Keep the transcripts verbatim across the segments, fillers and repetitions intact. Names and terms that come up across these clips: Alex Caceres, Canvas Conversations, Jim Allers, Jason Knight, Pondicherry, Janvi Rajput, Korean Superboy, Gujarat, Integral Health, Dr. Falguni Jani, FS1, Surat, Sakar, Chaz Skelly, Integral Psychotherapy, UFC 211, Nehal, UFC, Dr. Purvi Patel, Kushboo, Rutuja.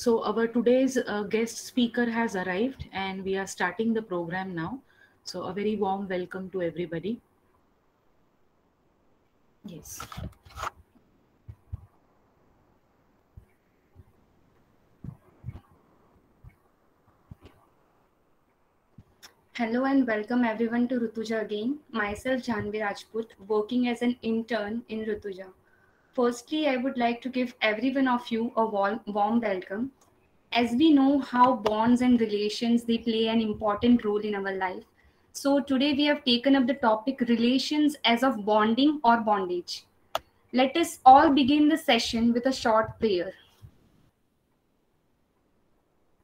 So our today's uh, guest speaker has arrived and we are starting the program now. So a very warm welcome to everybody. Yes. Hello and welcome everyone to Rutuja again. Myself Janvi Rajput, working as an intern in Rutuja. Firstly, I would like to give every one of you a warm, warm welcome. As we know how bonds and relations, they play an important role in our life. So today we have taken up the topic relations as of bonding or bondage. Let us all begin the session with a short prayer.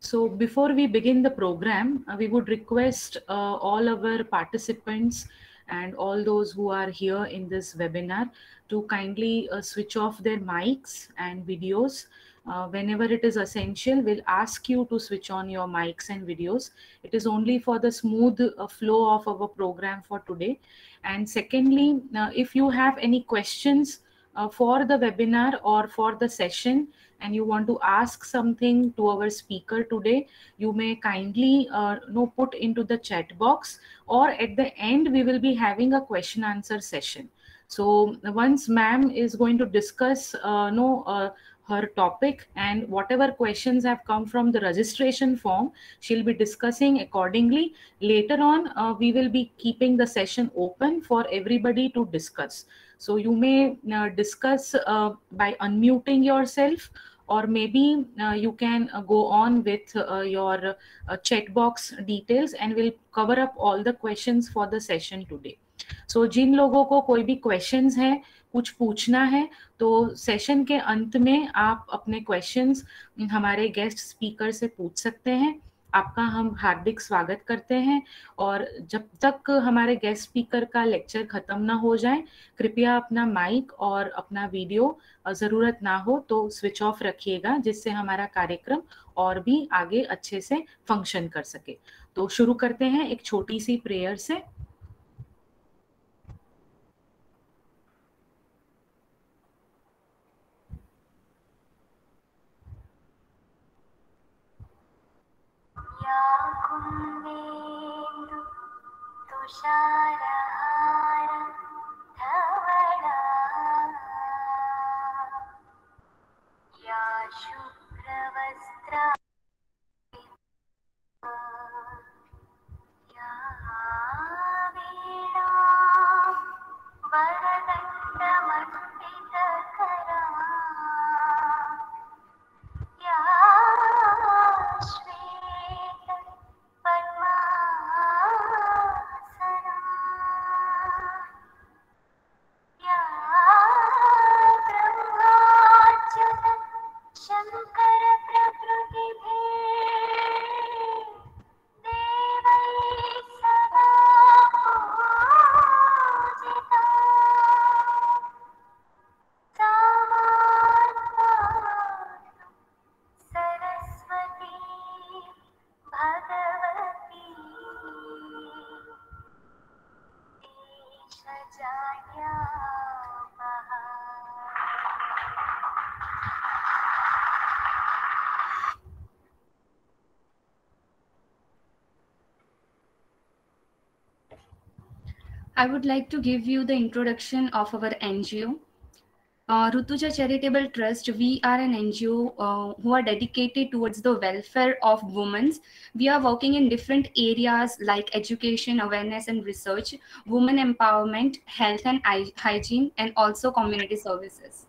So before we begin the program, uh, we would request uh, all our participants and all those who are here in this webinar to kindly uh, switch off their mics and videos. Uh, whenever it is essential, we'll ask you to switch on your mics and videos. It is only for the smooth uh, flow of our program for today. And secondly, uh, if you have any questions uh, for the webinar or for the session, and you want to ask something to our speaker today, you may kindly uh, no, put into the chat box, or at the end, we will be having a question answer session. So once ma'am is going to discuss uh, no, uh, her topic and whatever questions have come from the registration form, she'll be discussing accordingly. Later on, uh, we will be keeping the session open for everybody to discuss. So you may uh, discuss uh, by unmuting yourself, or maybe uh, you can uh, go on with uh, your uh, chat box details, and we'll cover up all the questions for the session today. So जिन लोगों को कोई भी questions हैं, कुछ पूछना है, तो session के अंत में आप अपने questions हमारे guest speaker से पूछ सकते हैं. आपका हम हार्दिक स्वागत करते हैं, और जब तक हमारे गेस्ट स्पीकर का लेक्चर खत्म ना हो जाए, कृपया अपना माइक और अपना वीडियो जरूरत ना हो तो स्विच ऑफ रखिएगा, जिससे हमारा कार्यक्रम और भी आगे अच्छे से फंक्शन कर सके. तो शुरू करते हैं एक छोटी सी प्रेयर से. तुषारहार धवला या शुभ्रवस्त्र या वीणा वरदण्डमण्डितकरा या शंकर प्रकृति देवै सदा पूजिता Saraswati Bhagwati देशजान्या. I would like to give you the introduction of our N G O. Uh, Rutuja Charitable Trust, we are an N G O uh, who are dedicated towards the welfare of women. We are working in different areas like education, awareness and research, women empowerment, health and hygiene, and also community services.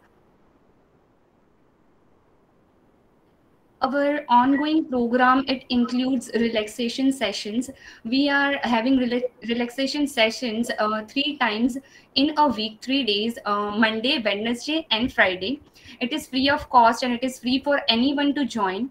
Our ongoing program, it includes relaxation sessions. We are having rela relaxation sessions uh, three times in a week, three days, uh, Monday, Wednesday, and Friday. It is free of cost and it is free for anyone to join.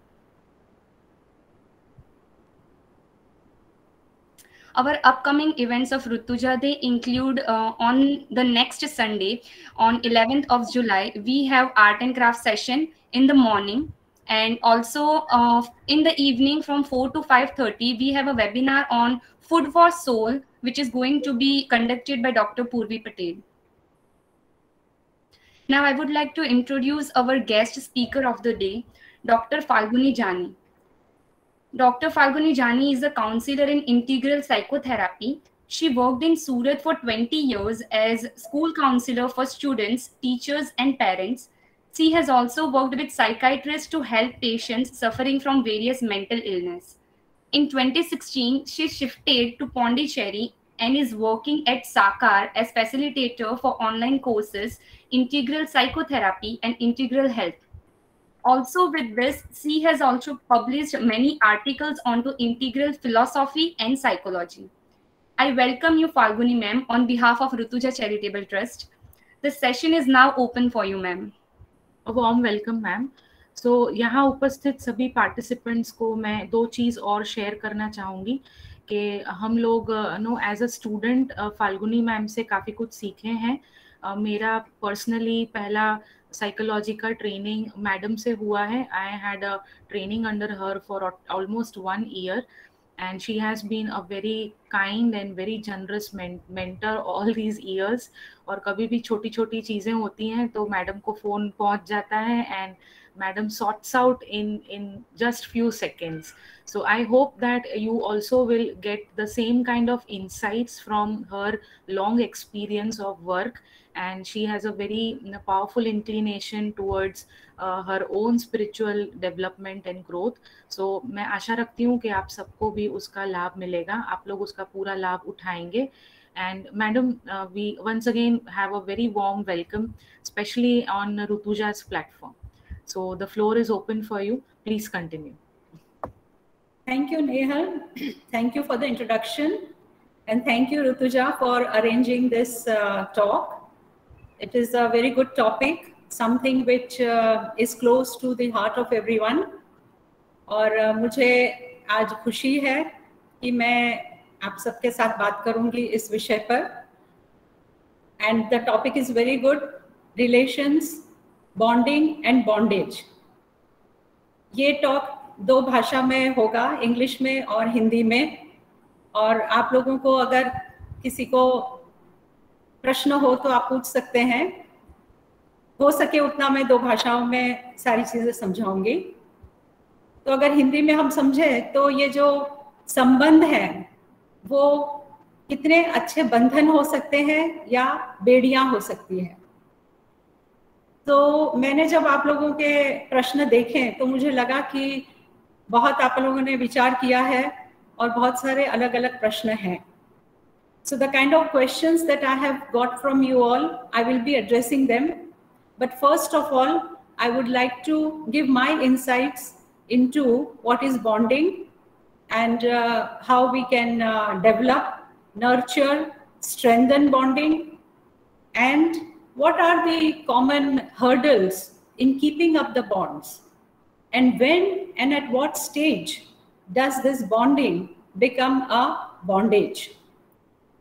Our upcoming events of Rutuja, they include uh, on the next Sunday, on eleventh of July, we have art and craft session in the morning. And also uh, in the evening from four to five thirty, we have a webinar on Food for Soul, which is going to be conducted by Doctor Purvi Patel. Now I would like to introduce our guest speaker of the day. Doctor Falguni Jani. Doctor Falguni Jani is a counselor in Integral Psychotherapy. She worked in Surat for twenty years as school counselor for students, teachers and parents. She has also worked with psychiatrists to help patients suffering from various mental illness. In twenty sixteen, she shifted to Pondicherry and is working at Sakar as facilitator for online courses, Integral Psychotherapy and Integral Health. Also with this, she has also published many articles onto integral philosophy and psychology. I welcome you, Falguni ma'am, on behalf of Rutuja Charitable Trust. The session is now open for you, ma'am. A warm welcome, ma'am. So यहाँ उपस्थित सभी participants को मैं दो चीज़ और share करना चाहूँगी कि हम लोग know as a student Falguni ma'am से काफ़ी कुछ सीखे हैं. uh, मेरा personally पहला psychology का training madam से हुआ है. I had a training under her for almost one year and she has been a very kind and very generous men mentor all these years. और कभी भी छोटी छोटी चीज़ें होती हैं तो मैडम को फ़ोन पहुँच जाता है and madam sorts out in in just few seconds. So I hope that you also will get the same kind of insights from her long experience of work, and she has a very powerful inclination towards uh, her own spiritual development and growth. So मैं आशा रखती हूँ कि आप सबको भी उसका लाभ मिलेगा, आप लोग उसका पूरा लाभ उठाएंगे. And madam, uh, we once again have a very warm welcome, especially on Rutuja's platform. So the floor is open for you. Please continue. Thank you, Nehal. Thank you for the introduction, and thank you, Rutuja, for arranging this uh, talk. It is a very good topic, something which uh, is close to the heart of everyone. और uh, मुझे आज खुशी है कि मैं आप सबके साथ बात करूँगी इस विषय पर. And the topic is very good: relations, bonding and bondage. ये टॉक दो भाषा में होगा, इंग्लिश में और हिंदी में. और आप लोगों को अगर किसी को प्रश्न हो तो आप पूछ सकते हैं. हो सके उतना मैं दो भाषाओं में सारी चीज़ें समझाऊंगी. तो अगर हिंदी में हम समझें तो ये जो संबंध है वो कितने अच्छे बंधन हो सकते हैं या बेड़ियाँ हो सकती हैं. तो मैंने जब आप लोगों के प्रश्न देखे तो मुझे लगा कि बहुत आप लोगों ने विचार किया है और बहुत सारे अलग अलग प्रश्न हैं. So the kind of questions that I have got from you all, I will be addressing them. But first of all I would like to give my insights into what is bonding and how we can develop, nurture, strengthen bonding, and what are the common hurdles in keeping up the bonds, and when and at what stage does this bonding become a bondage?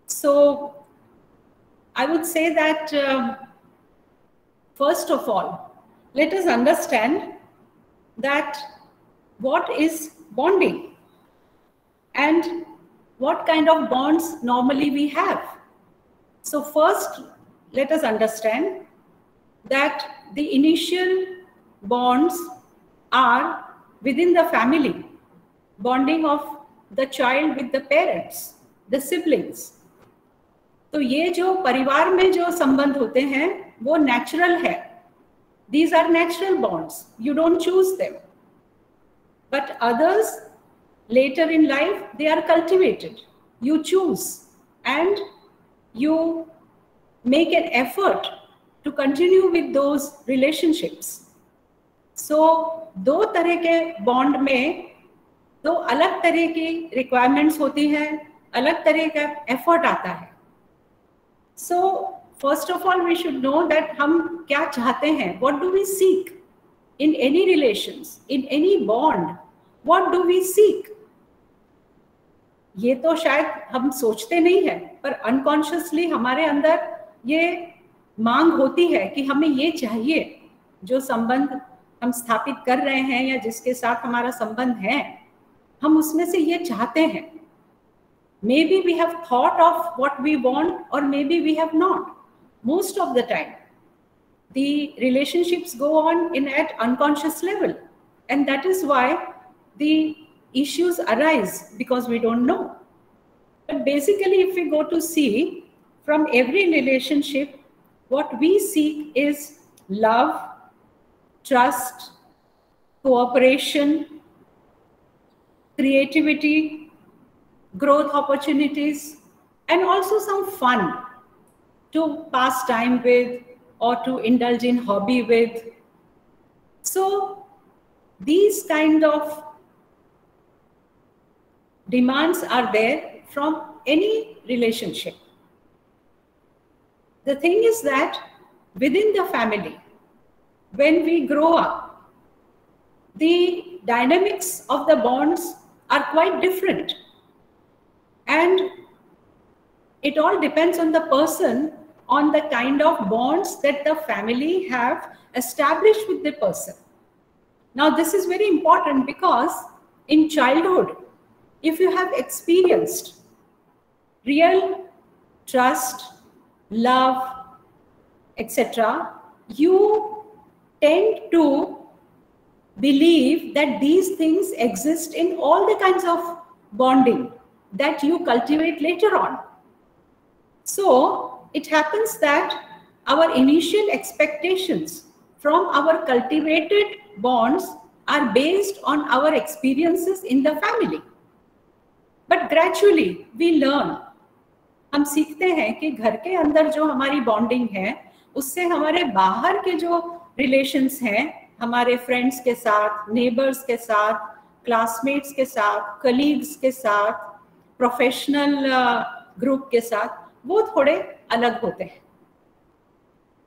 So I would say that uh, first of all, let us understand that what is bonding and what kind of bonds normally we have. So first let us understand that the initial bonds are within the family, bonding of the child with the parents, the siblings. तो ये जो परिवार में जो संबंध होते हैं वो natural है. These are natural bonds. You don't choose them. But others later in life they are cultivated. You choose and you make an effort to continue with those relationships. So दो तरह के bond में दो अलग तरह की requirements होती हैं, अलग तरह का effort आता है. So first of all we should know that हम क्या चाहते हैं, what do we seek in any relations, in any bond, what do we seek? ये तो शायद हम सोचते नहीं है पर unconsciously हमारे अंदर ये मांग होती है कि हमें ये चाहिए. जो संबंध हम स्थापित कर रहे हैं या जिसके साथ हमारा संबंध है हम उसमें से ये चाहते हैं. Maybe we have thought of what we want और maybe we have not. Most of the time the relationships go on in at unconscious level. And that is why the issues arise, because we don't know. But basically, if we go to see from every relationship, what we seek is love, trust, cooperation, creativity, growth opportunities, and also some fun to pass time with or to indulge in hobby with. So these kind of demands are there from any relationship. The thing is that within the family, when we grow up, the dynamics of the bonds are quite different. And it all depends on the person, on the kind of bonds that the family have established with the person. Now, this is very important because in childhood, if you have experienced real trust, love, et cetera, you tend to believe that these things exist in all the kinds of bonding that you cultivate later on. So it happens that our initial expectations from our cultivated bonds are based on our experiences in the family. But gradually we learn. हम सीखते हैं कि घर के अंदर जो हमारी bonding है उससे हमारे बाहर के जो रिलेशंस हैं, हमारे फ्रेंड्स के साथ, नेबर्स के साथ, क्लासमेट्स के साथ, कलीग्स के साथ, प्रोफेशनल ग्रुप के साथ, वो थोड़े अलग होते हैं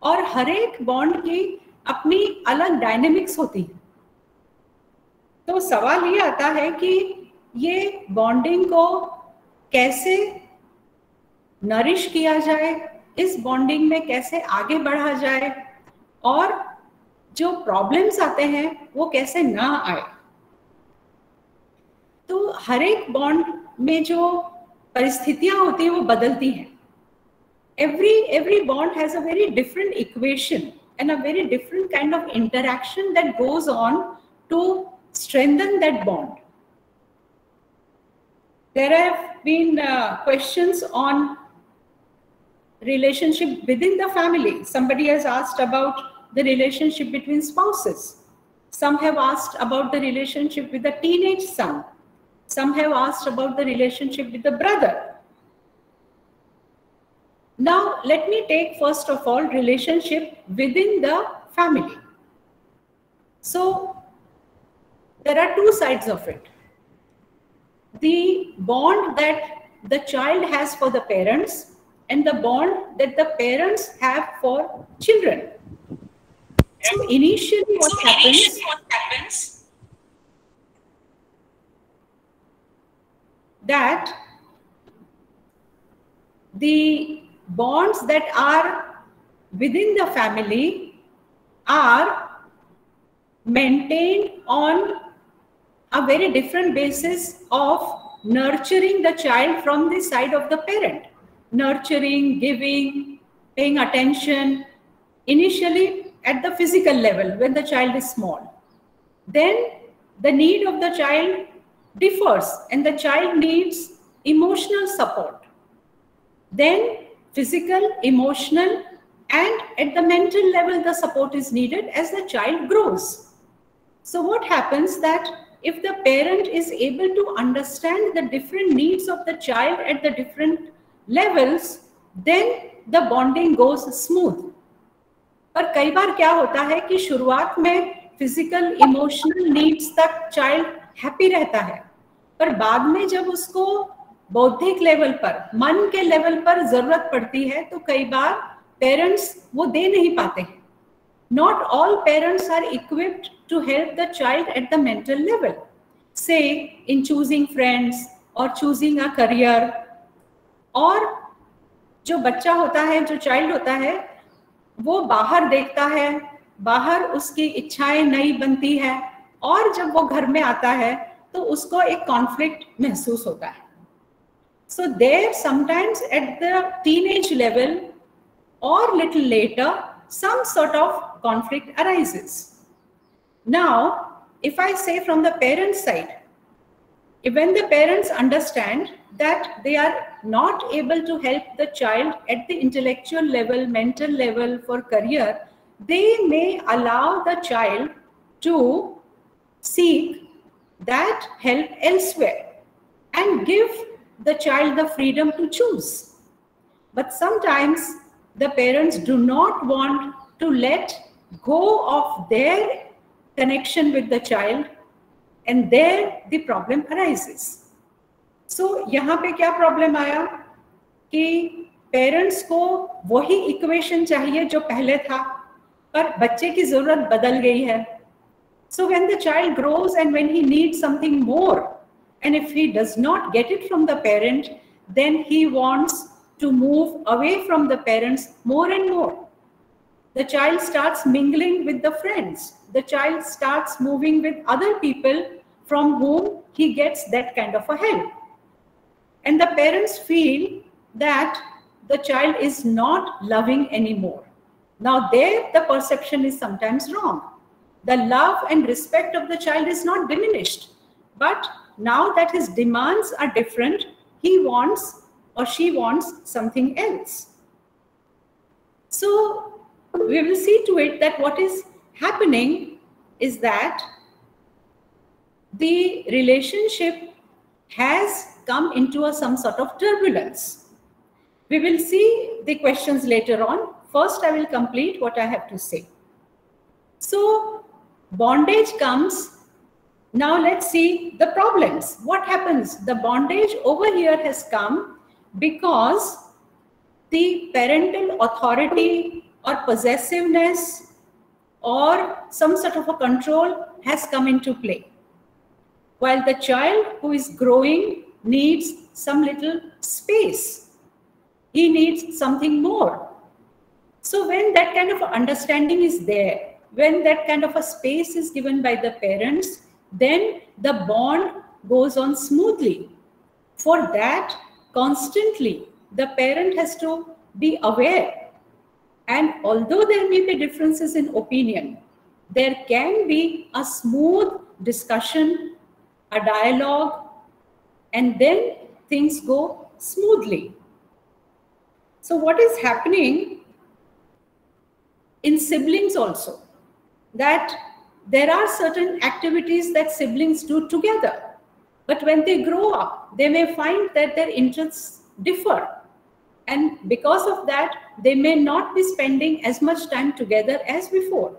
और हर एक बॉन्ड की अपनी अलग डायनेमिक्स होती है। तो सवाल ये आता है कि ये बॉन्डिंग को कैसे नरिश किया जाए, इस बॉन्डिंग में कैसे आगे बढ़ा जाए और जो प्रॉब्लम्स आते हैं वो कैसे ना आए। तो हर एक बॉन्ड में जो परिस्थितियां होती हैं वो बदलती हैं। Every every bond has a very different equation and a very different kind of interaction that goes on to strengthen that bond. There have been uh, questions on relationship within the family. Somebody has asked about the relationship between spouses. Some have asked about the relationship with the teenage son. Some have asked about the relationship with the brother. Now, let me take first of all relationship within the family. So, there are two sides of it. The bond that the child has for the parents and the bond that the parents have for children. So initially what so happens, initially what happens that the bonds that are within the family are maintained on a very different basis of nurturing the child from the side of the parent. Nurturing, giving, paying attention, initially at the physical level when the child is small. Then the need of the child differs and the child needs emotional support. Then physical, emotional, and at the mental level the support is needed as the child grows. So what happens that if the parent is able to understand the different needs of the child at the different levels, then the bonding goes smooth. पर कई बार क्या होता है कि शुरुआत में physical, emotional needs तक child happy रहता है, पर बाद में जब उसको बौद्धिक level पर, मन के level पर जरूरत पड़ती है, तो कई बार parents वो दे नहीं पाते हैं. Not all parents are equipped to help the child at the mental level, say in choosing friends or choosing a career. और जो बच्चा होता है, जो child होता है, वो बाहर देखता है, बाहर उसकी इच्छाएं नई बनती है और जब वो घर में आता है तो उसको एक conflict महसूस होता है. So there sometimes at the teenage level or little later some sort of conflict arises. Now, if I say from the parent side, when the parents understand that they are not able to help the child at the intellectual level, mental level for career, they may allow the child to seek that help elsewhere and give the child the freedom to choose. But sometimes the parents do not want to let go of their connection with the child, and there the problem arises. So यहाँ पे क्या problem आया कि parents को वही equation चाहिए जो पहले था, पर बच्चे की ज़रूरत बदल गई है. So when the child grows and when he needs something more, and if he does not get it from the parent, then he wants to move away from the parents more and more. The child starts mingling with the friends. The child starts moving with other people from whom he gets that kind of a help. And the parents feel that the child is not loving anymore. Now there the perception is sometimes wrong. The love and respect of the child is not diminished, but now that his demands are different, he wants or she wants something else. So we will see to it that what is happening is that the relationship has come into a, some sort of turbulence. We will see the questions later on. First, I will complete what I have to say. So bondage comes. Now let's see the problems. What happens? The bondage over here has come because the parental authority or possessiveness or some sort of a control has come into play, while the child who is growing needs some little space. He needs something more. So when that kind of understanding is there, when that kind of a space is given by the parents, then the bond goes on smoothly. For that, constantly the parent has to be aware, and although there may be differences in opinion, there can be a smooth discussion, a dialogue, and then things go smoothly. So what is happening in siblings also, that there are certain activities that siblings do together, but when they grow up, they may find that their interests differ, and because of that, they may not be spending as much time together as before,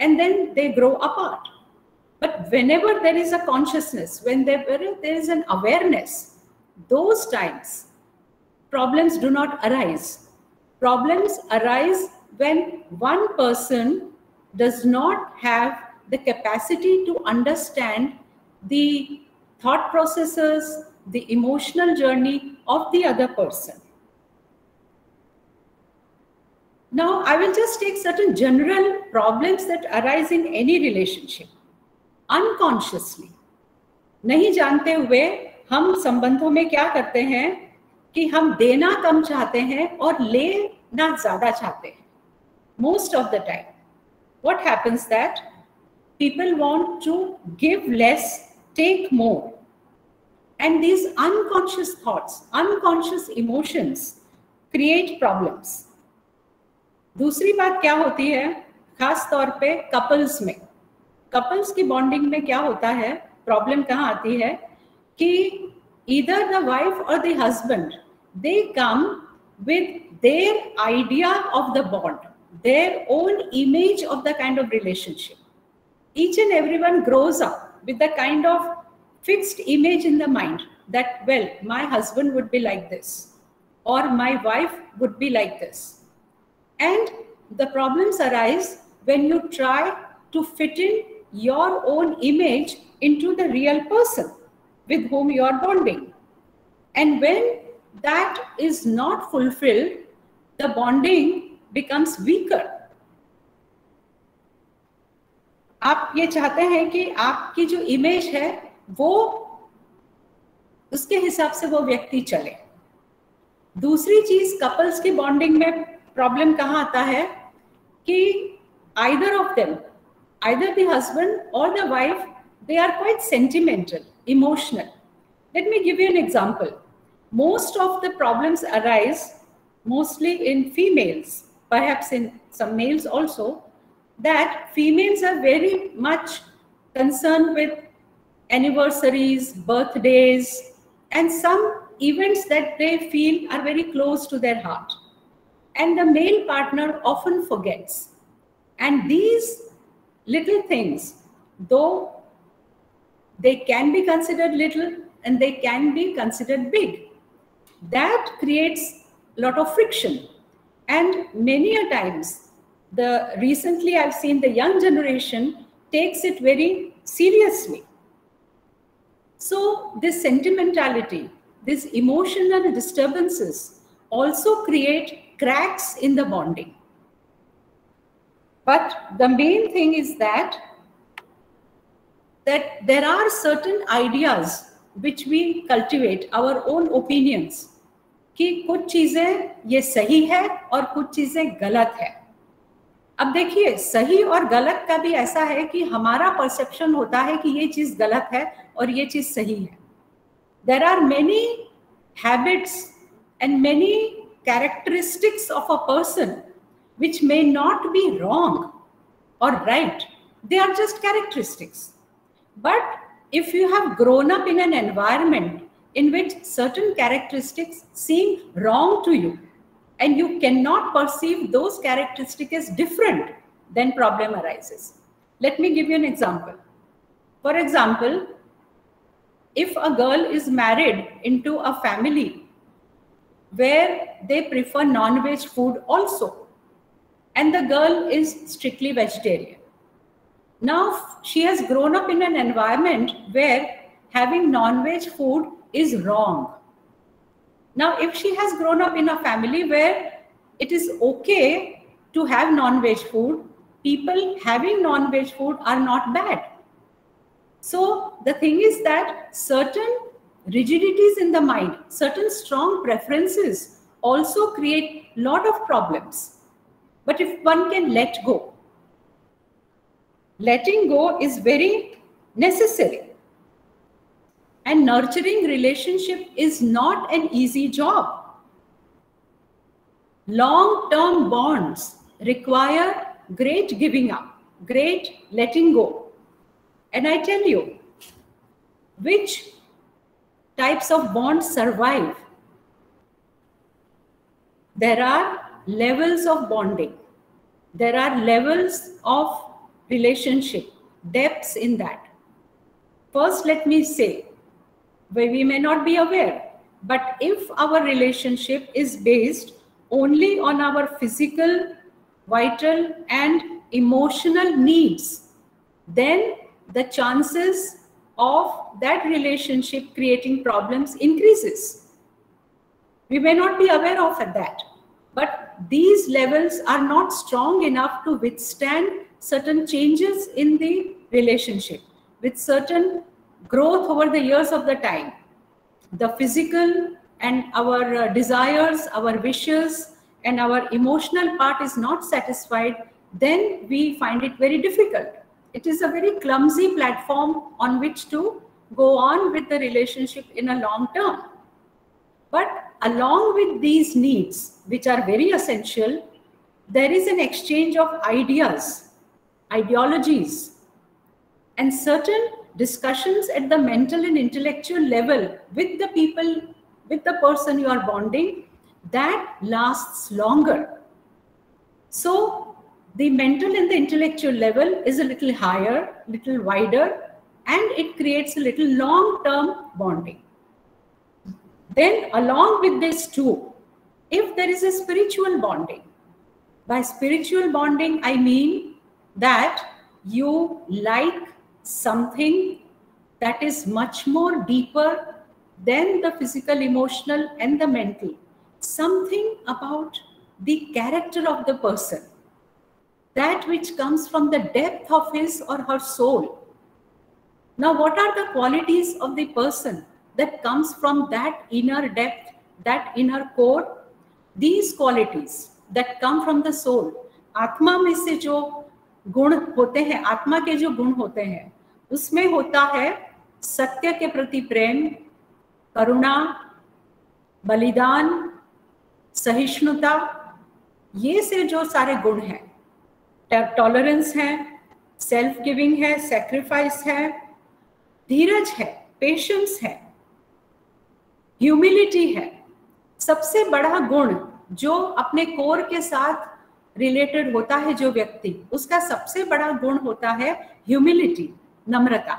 and then they grow apart. But whenever there is a consciousness, whenever there is an awareness, those times problems do not arise. Problems arise when one person does not have the capacity to understand the thought processes, the emotional journey of the other person. Now I will just take certain general problems that arise in any relationship. Unconsciously, नहीं जानते हुए हम संबंधों में क्या करते हैं कि हम देना कम चाहते हैं और लेना ज्यादा चाहते हैं. Most of the time, what happens that people want to give less, take more, and these unconscious thoughts, unconscious emotions create problems. दूसरी बात क्या होती है, खास तौर पे कपल्स में, कपल्स की बॉन्डिंग में क्या होता है, प्रॉब्लम कहाँ आती है कि either the wife or the husband, they come with their idea of the bond, their own image of the kind of relationship. Each and everyone grows up with the kind of fixed image in the mind that, well, my husband would be like this or my wife would be like this, and the problems arise when you try to fit in your own image into the real person with whom you are bonding, and when that is not fulfilled, the bonding becomes weaker. आप ये चाहते हैं कि आपकी जो image है वो उसके हिसाब से वो व्यक्ति चले. दूसरी चीज, कपल्स की बॉन्डिंग में प्रॉब्लम कहाँ आता है कि either of them, either the husband or the wife, they are quite sentimental, emotional. Let me give you an example. Most of the problems arise mostly in females, perhaps in some males also, that females are very much concerned with anniversaries, birthdays, and some events that they feel are very close to their heart. And the male partner often forgets. And these little things, though they can be considered little and they can be considered big, that creates a lot of friction. And many a times, the recently I've seen the young generation takes it very seriously. So this sentimentality, these emotional disturbances also create cracks in the bonding. But the main thing is that, that there are certain ideas which we cultivate, our own opinions, कि कुछ चीज़ें ये सही है और कुछ चीज़ें गलत है. अब देखिए, सही और गलत का भी ऐसा है कि हमारा परसेप्शन होता है कि ये चीज़ गलत है और ये चीज़ सही है. There are many habits and many characteristics of a person which may not be wrong or right. They are just characteristics. But if you have grown up in an environment in which certain characteristics seem wrong to you and you cannot perceive those characteristics as different, then problem arises. Let me give you an example. For example, if a girl is married into a family where they prefer non-veg food also, and the girl is strictly vegetarian. Now, she has grown up in an environment where having non-veg food is wrong. Now, if she has grown up in a family where it is okay to have non-veg food, people having non-veg food are not bad. So the thing is that certain rigidities in the mind, certain strong preferences also create a lot of problems. But if one can let go, letting go is very necessary. And nurturing relationship is not an easy job. Long-term bonds require great giving up, great letting go. And I tell you, which types of bonds survive? There are levels of bonding. There are levels of relationship, depths in that. First, let me say, we may not be aware, but if our relationship is based only on our physical, vital, and emotional needs, then the chances of that relationship creating problems increases. We may not be aware of that, but these levels are not strong enough to withstand certain changes in the relationship with certain growth over the years of the time. The physical and our desires, our wishes, and our emotional part is not satisfied, then we find it very difficult. It is a very clumsy platform on which to go on with the relationship in a long term. But along with these needs, which are very essential, there is an exchange of ideas, ideologies, and certain discussions at the mental and intellectual level with the people, with the person you are bonding, that lasts longer. So, the mental and the intellectual level is a little higher, little wider, and it creates a little long-term bonding. Then along with this too, if there is a spiritual bonding, by spiritual bonding, I mean that you like something that is much more deeper than the physical, emotional, and the mental. Something about the character of the person. That which comes from the depth of his or her soul. Now, what are the qualities of the person that comes from that inner depth, that inner core? These qualities that come from the soul, Atma mein se jo गुण होते हैं, आत्मा के जो गुण होते हैं, उसमें होता है सत्य के प्रति प्रेम, करुणा, बलिदान, सहिष्णुता, ये से जो सारे गुण हैं, टॉलरेंस है, सेल्फ गिविंग है, सैक्रिफाइस है, धीरज है, पेशेंस है, ह्यूमिलिटी है। सबसे बड़ा गुण जो अपने कोर के साथ रिलेटेड होता है जो व्यक्ति, उसका सबसे बड़ा गुण होता है ह्यूमिलिटी, नम्रता।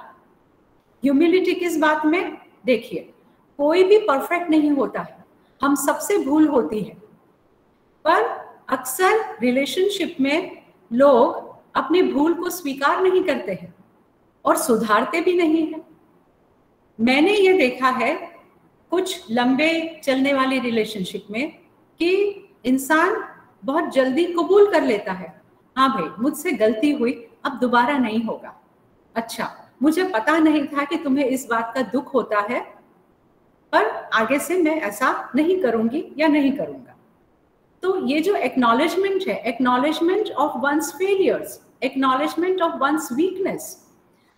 ह्यूमिलिटी किस बात में? देखिए, कोई भी परफेक्ट नहीं होता है, हम सबसे भूल होती है, पर अक्सर रिलेशनशिप में लोग अपनी भूल को स्वीकार नहीं करते हैं और सुधारते भी नहीं है। मैंने ये देखा है कुछ लंबे चलने वाली रिलेशनशिप में कि इंसान बहुत जल्दी कबूल कर लेता है, हाँ भाई मुझसे गलती हुई, अब दोबारा नहीं होगा। अच्छा, मुझे पता नहीं था कि तुम्हें इस बात का दुख होता है, पर आगे से मैं ऐसा नहीं करूंगी या नहीं करूंगा। तो ये जो एक्नॉलेजमेंट है, acknowledgement of one's failures, acknowledgement of one's weakness,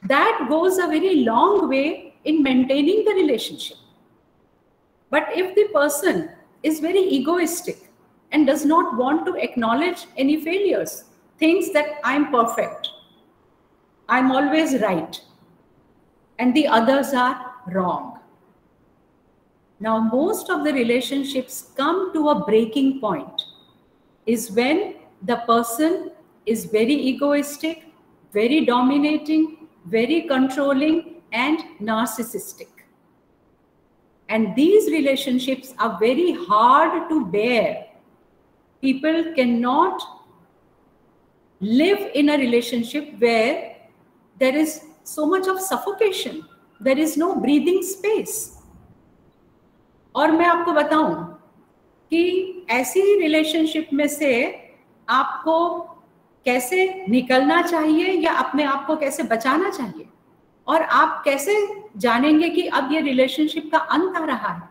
that goes a very long way in maintaining the relationship. But if the person is very egoistic and does not want to acknowledge any failures, thinks that I'm perfect, I'm always right, and the others are wrong. Now, most of the relationships come to a breaking point, is when the person is very egoistic, very dominating, very controlling, and narcissistic. And these relationships are very hard to bear. People cannot live in a relationship where there is so much of suffocation, there is no breathing space. और मैं आपको बताऊं कि ऐसी relationship में से आपको कैसे निकलना चाहिए या अपने आप को कैसे बचाना चाहिए, और आप कैसे जानेंगे कि अब ये रिलेशनशिप का अंत आ रहा है।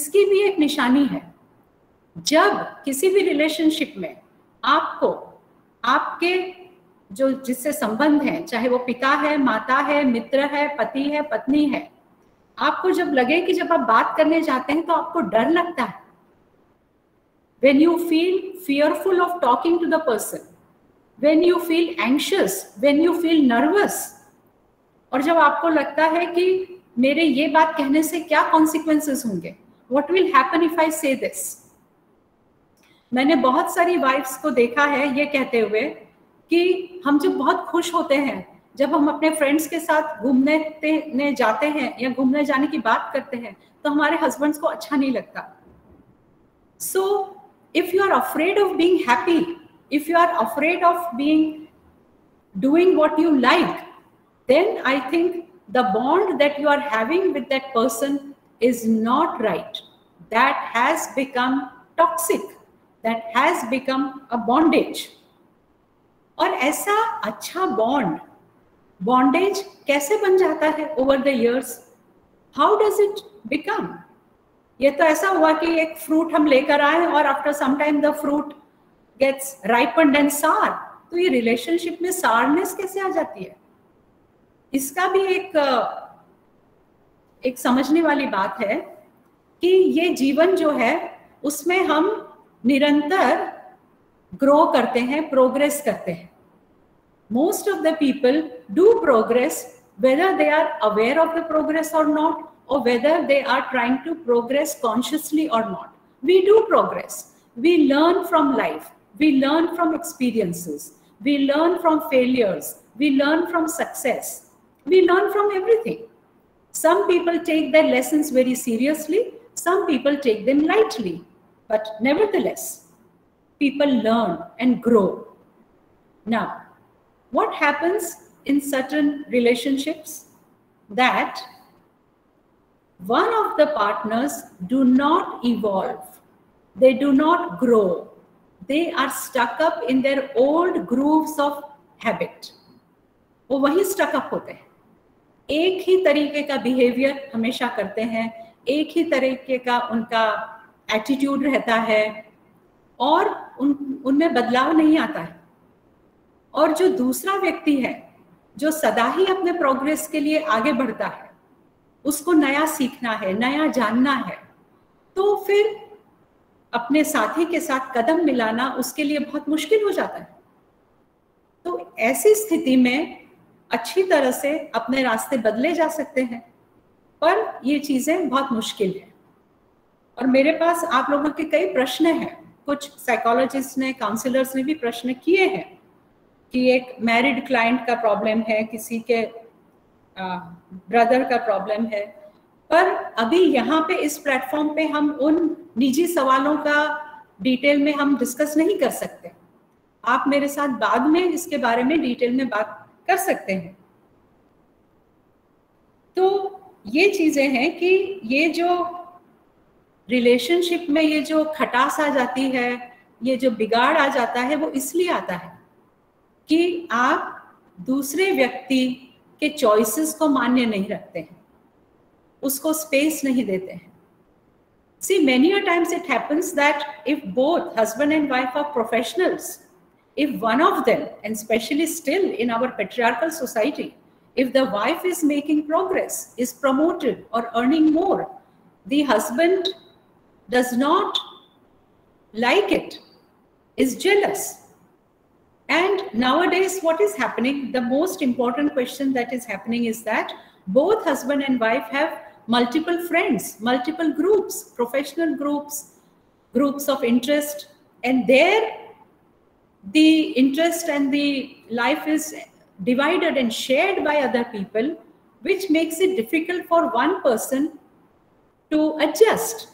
इसकी भी एक निशानी है, जब किसी भी रिलेशनशिप में आपको आपके जो जिससे संबंध हैं, चाहे वो पिता है, माता है, मित्र है, पति है, पत्नी है, आपको जब लगे कि जब आप बात करने जाते हैं तो आपको डर लगता है, when you feel fearful of talking to the person, when you feel anxious, when you feel nervous, और जब आपको लगता है कि मेरे ये बात कहने से क्या कॉन्सिक्वेंसेस होंगे, what will happen if I say this? मैंने बहुत सारी वाइफ्स को देखा है ये कहते हुए कि हम जब बहुत खुश होते हैं, जब हम अपने फ्रेंड्स के साथ घूमने ने जाते हैं या घूमने जाने की बात करते हैं, तो हमारे हस्बैंड्स को अच्छा नहीं लगता। So if you are afraid of being happy, if you are afraid of being doing what you like, then I think the bond that you are having with that person is not right, that has become toxic, that has become a bondage. और ऐसा अच्छा bond, bondage कैसे बन जाता है over the years? How does it become? ये तो ऐसा हुआ कि एक fruit हम लेकर आए और after some time the fruit gets ripened and sour, तो ये relationship में sourness कैसे आ जाती है? इसका भी एक एक समझने वाली बात है कि ये जीवन जो है उसमें हम निरंतर ग्रो करते हैं, प्रोग्रेस करते हैं। Most of the people do progress, whether they are aware of the progress और नॉट, और whether they are trying to progress consciously और not. We do progress, we learn from life, we learn from experiences, we learn from failures, we learn from success, we learn from everything. Some people take their lessons very seriously, some people take them lightly, but nevertheless people learn and grow. Now what happens in certain relationships, that one of the partners do not evolve, they do not grow, they are stuck up in their old grooves of habit. वो वही stuck up होते हैं, एक ही तरीके का behavior हमेशा करते हैं, एक ही तरीके का उनका एटीट्यूड रहता है और उन उनमें बदलाव नहीं आता है। और जो दूसरा व्यक्ति है जो सदा ही अपने प्रोग्रेस के लिए आगे बढ़ता है, उसको नया सीखना है, नया जानना है, तो फिर अपने साथी के साथ कदम मिलाना उसके लिए बहुत मुश्किल हो जाता है। तो ऐसी स्थिति में अच्छी तरह से अपने रास्ते बदले जा सकते हैं, पर ये चीजें बहुत मुश्किल है। और मेरे पास आप लोगों के कई प्रश्न हैं, कुछ साइकोलॉजिस्ट ने, काउंसलर्स ने भी प्रश्न किए हैं कि एक मैरिड क्लाइंट का प्रॉब्लम है, किसी के ब्रदर का प्रॉब्लम है, पर अभी यहाँ पे इस प्लेटफॉर्म पे हम उन निजी सवालों का डिटेल में हम डिस्कस नहीं कर सकते। आप मेरे साथ बाद में इसके बारे में डिटेल में बात कर सकते हैं। तो ये चीजें हैं कि ये जो रिलेशनशिप में ये जो खटास आ जाती है, ये जो बिगाड़ आ जाता है, वो इसलिए आता है कि आप दूसरे व्यक्ति के चॉइसेस को मान्य नहीं रखते हैं, उसको स्पेस नहीं देते हैं। See, many a times it happens that if both husband and wife are professionals, if one of them, and especially still in our patriarchal society, if the wife is making progress, is promoted or earning more, the husband does not like it, is jealous. And nowadays what is happening, the most important question that is happening is that both husband and wife have multiple friends, multiple groups, professional groups, groups of interest, and there the interest and the life is divided and shared by other people, which makes it difficult for one person to adjust.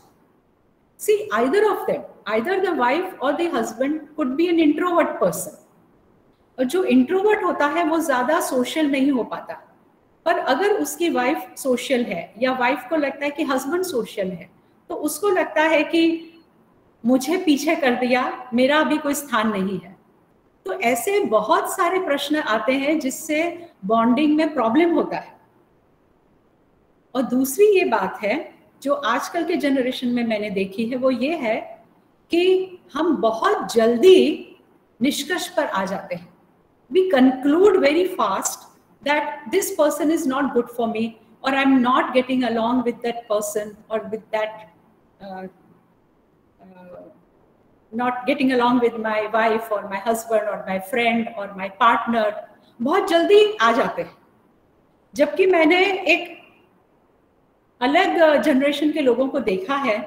See, either of them, either the wife or the husband could be an introvert person. और जो introvert होता है वो ज्यादा social नहीं हो पाता, पर अगर उसकी वाइफ सोशल है या वाइफ को लगता है कि हस्बैंड सोशल है, तो उसको लगता है कि मुझे पीछे कर दिया, मेरा अभी कोई स्थान नहीं है। तो ऐसे बहुत सारे प्रश्न आते हैं जिससे बॉन्डिंग में प्रॉब्लम होता है। और दूसरी ये बात है जो आजकल के जनरेशन में मैंने देखी है, वो ये है कि हम बहुत जल्दी निष्कर्ष पर आ जाते हैं। We conclude very fast that this person is not good for me, or I'm not getting along with that person, or with that uh, uh, not getting along with my wife or my husband or my friend or my partner. बहुत जल्दी आ जाते हैं, जबकि मैंने एक अलग generation के लोगों को देखा है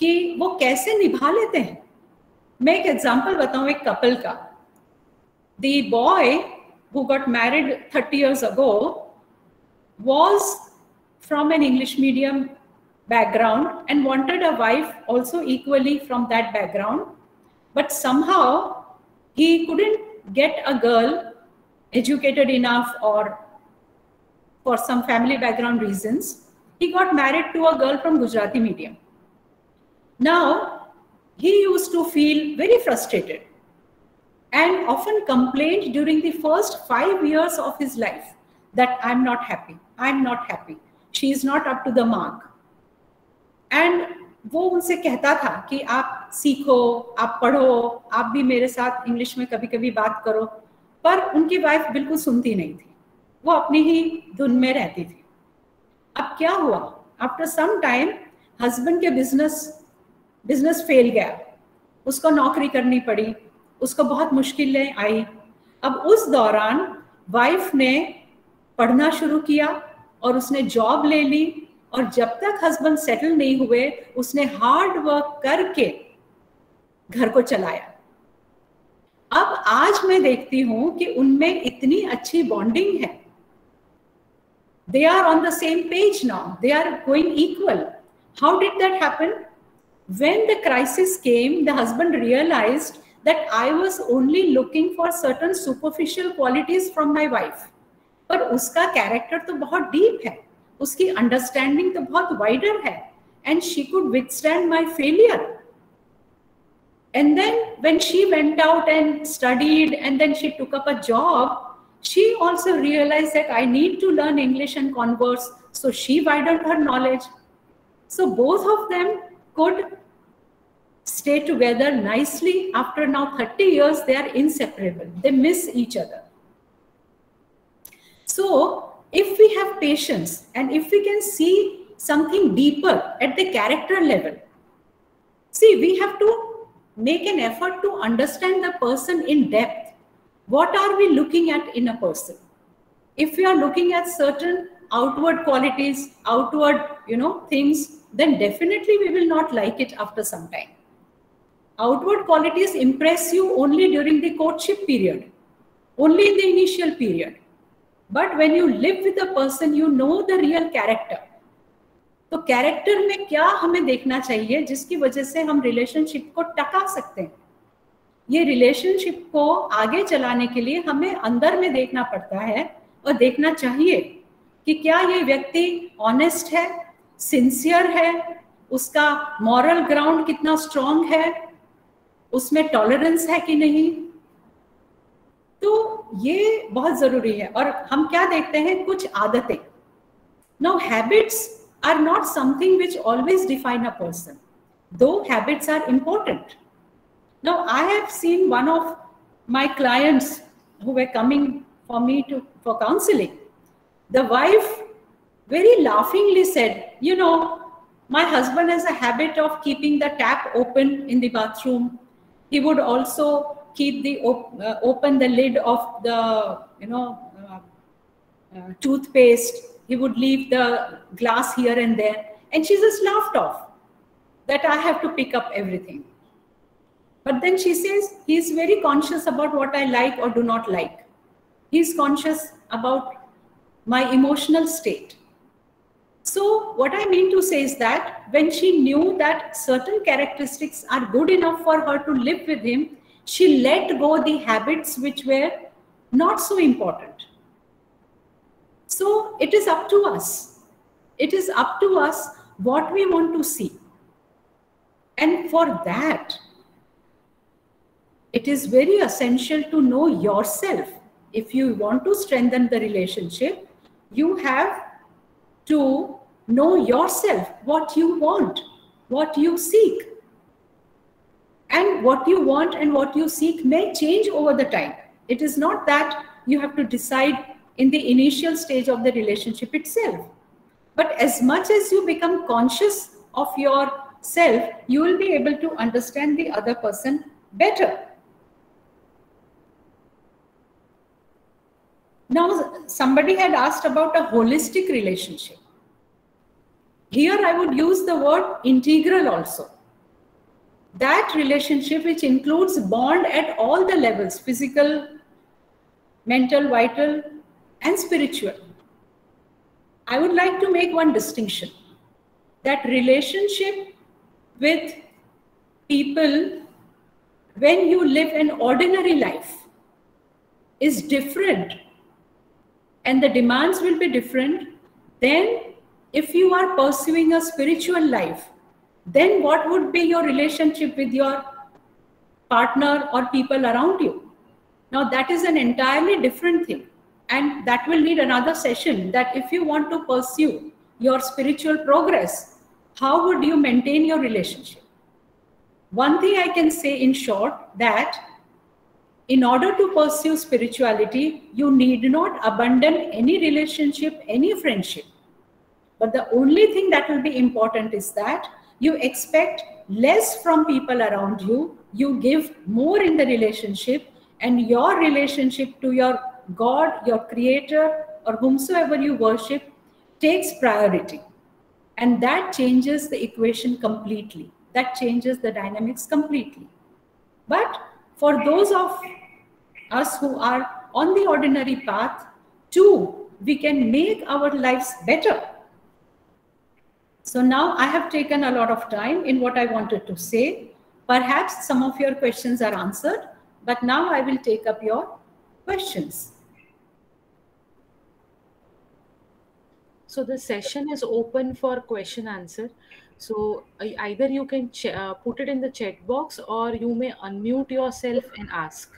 कि वो कैसे निभा लेते हैं। मैं एक एग्जाम्पल बताऊँ एक कपल का। The boy who got married thirty years ago was from an English medium background and wanted a wife also equally from that background, but somehow he couldn't get a girl educated enough, or for some family background reasons he got married to a girl from Gujarati medium. Now he used to feel very frustrated and often complained during the first five years of his life that I'm not happy, I'm not happy, she is not up to the mark. And वो उनसे कहता था कि आप सीखो, आप पढ़ो, आप भी मेरे साथ इंग्लिश में कभी कभी बात करो, पर उनकी वाइफ बिल्कुल सुनती नहीं थी, वो अपनी ही धुन में रहती थी। अब क्या हुआ, आफ्टर सम टाइम हस्बैंड के बिजनेस बिजनेस फेल गया, उसको नौकरी करनी पड़ी, उसको बहुत मुश्किलें आई। अब उस दौरान वाइफ ने पढ़ना शुरू किया और उसने जॉब ले ली, और जब तक हस्बैंड सेटल नहीं हुए उसने हार्ड वर्क करके घर को चलाया। अब आज मैं देखती हूँ कि उनमें इतनी अच्छी बॉन्डिंग है, they are on the same page now, they are going equal. How did that happen? When the crisis came, the husband realised that I was only looking for certain superficial qualities from my wife, पर उसका character तो बहुत deep है, उसकी understanding तो बहुत wider है, and she could withstand my failure. And then when she went out and studied, and then she took up a job, she also realized that I need to learn English and converse, so she widened her knowledge. So both of them could stay together nicely. After now thirty years, they are inseparable. They miss each other. So if we have patience and if we can see something deeper at the character level, see, we have to make an effort to understand the person in depth. What are we looking at in a person? If we are looking at certain outward qualities, outward, you know, things, then definitely we will not like it after some time. Outward qualities impress you only during the courtship period, only in the initial period. But when you live with a person, you know the real character. तो character में क्या हमें देखना चाहिए जिसकी वजह से हम रिलेशनशिप को टका सकते हैं? ये रिलेशनशिप को आगे चलाने के लिए हमें अंदर में देखना पड़ता है और देखना चाहिए कि क्या ये व्यक्ति ऑनेस्ट है, सिंसियर है, उसका मॉरल ग्राउंड कितना स्ट्रांग है, उसमें टॉलरेंस है कि नहीं। तो ये बहुत जरूरी है। और हम क्या देखते हैं, कुछ आदतें। Now habits are not something which always define a person, though habits are important. Now I have seen one of my clients who were coming for me to for counseling. The wife very laughingly said, "You know, my husband has a habit of keeping the tap open in the bathroom. He would also keep the op uh, open the lid of the you know uh, uh, toothpaste." He would leave the glass here and there, and she just laughed off that I have to pick up everything. But then she says he is very conscious about what I like or do not like. He is conscious about my emotional state. So what I mean to say is that when she knew that certain characteristics are good enough for her to live with him, she let go the habits which were not so important. So it is up to us. It is up to us what we want to see. And for that, it is very essential to know yourself. If you want to strengthen the relationship, you have to know yourself, what you want, what you seek. And what you want and what you seek may change over the time. It is not that you have to decide in the initial stage of the relationship itself, but as much as you become conscious of yourself, you will be able to understand the other person better. Now, somebody had asked about a holistic relationship. Here I would use the word integral also. That relationship which includes bond at all the levels, physical, mental, vital, and spiritual. I would like to make one distinction, that relationship with people when you live an ordinary life is different and the demands will be different than if you are pursuing a spiritual life. Then what would be your relationship with your partner or people around you? Now that is an entirely different thing. And that will need another session, that if you want to pursue your spiritual progress, how would you maintain your relationship? One thing I can say in short, that in order to pursue spirituality, you need not abandon any relationship, any friendship. But the only thing that will be important is that you expect less from people around you, you give more in the relationship, and your relationship to your God, your creator, or whomsoever you worship takes priority. And that changes the equation completely. That changes the dynamics completely. But for those of us who are on the ordinary path, too, we can make our lives better. So now I have taken a lot of time in what I wanted to say. Perhaps some of your questions are answered, but now I will take up your questions. So the session is open for question answer. So either you can uh, put it in the chat box, or you may unmute yourself and ask.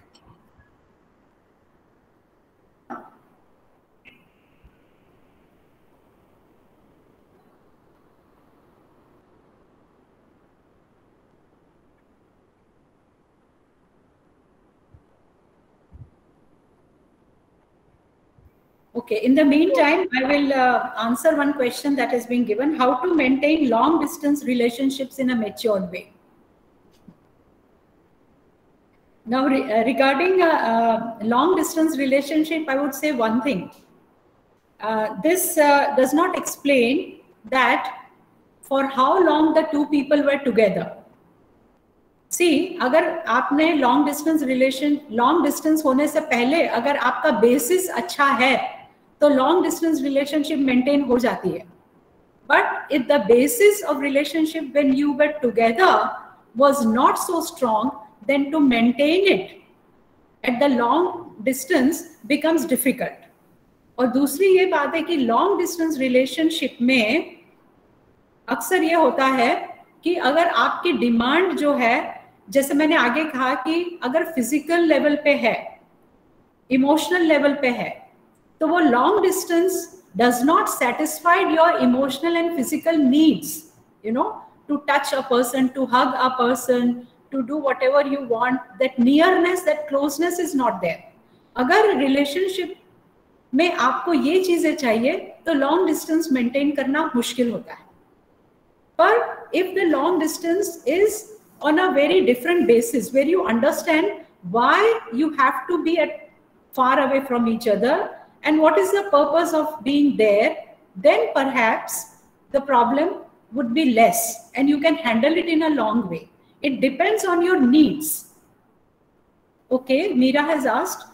Okay, in the meantime, I will uh, answer one question that has been given. How to maintain long distance relationships in a matured way? Now, re uh, regarding a, a long distance relationship, I would say one thing. Uh, this uh, does not explain that for how long the two people were together. See, अगर आपने long distance relation, long distance होने से पहले अगर आपका basis अच्छा है तो long distance relationship maintain हो जाती है. But if the basis of relationship when you were together was not so strong, then to maintain it at the long distance becomes difficult. और दूसरी ये बात है कि long distance relationship में अक्सर ये होता है कि अगर आपकी demand जो है, जैसे मैंने आगे कहा कि अगर फिजिकल लेवल पे है, इमोशनल लेवल पे है, तो वो long distance does not satisfied your emotional and physical needs, you know, to touch a person, to hug a person, to do whatever you want, that nearness, that closeness is not there. अगर relationship में आपको ये चीजें चाहिए तो long distance maintain करना मुश्किल होता है. पर if the long distance is on a very different basis where you understand why you have to be at far away from each other and what is the purpose of being there, then perhaps the problem would be less and you can handle it in a long way. It depends on your needs. Okay, Meera has asked,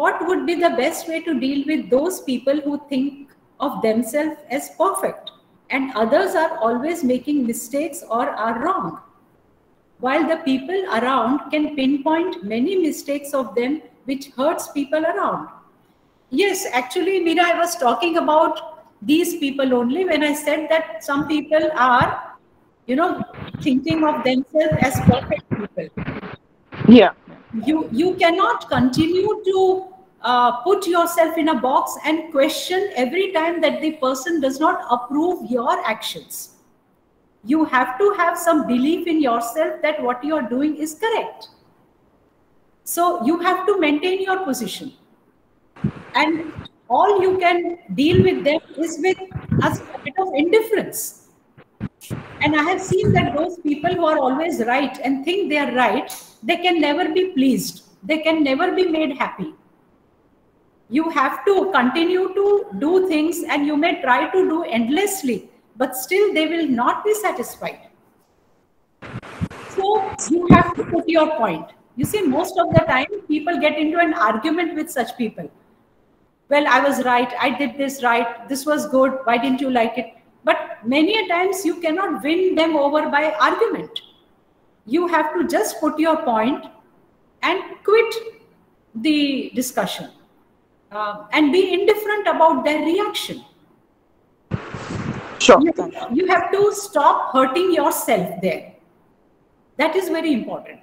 what would be the best way to deal with those people who think of themselves as perfect and others are always making mistakes or are wrong? While the people around can pinpoint many mistakes of them which hurts people around. Yes, actually, Meera, I was talking about these people only when I said that some people are, you know, thinking of themselves as perfect people. Yeah. You you cannot continue to uh, put yourself in a box and question every time that the person does not approve your actions. You have to have some belief in yourself that what you are doing is correct. So you have to maintain your position. And all you can deal with them is with a bit of indifference. And I have seen that those people who are always right and think they are right, they can never be pleased. They can never be made happy. You have to continue to do things and you may try to do endlessly, but still they will not be satisfied. So you have to put your point. You see, most of the time people get into an argument with such people. Well, I was right, I did this right, this was good, why didn't you like it? But many a times you cannot win them over by argument. You have to just put your point and quit the discussion uh, and be indifferent about their reaction. Sure. You, you have to stop hurting yourself there. That is very important.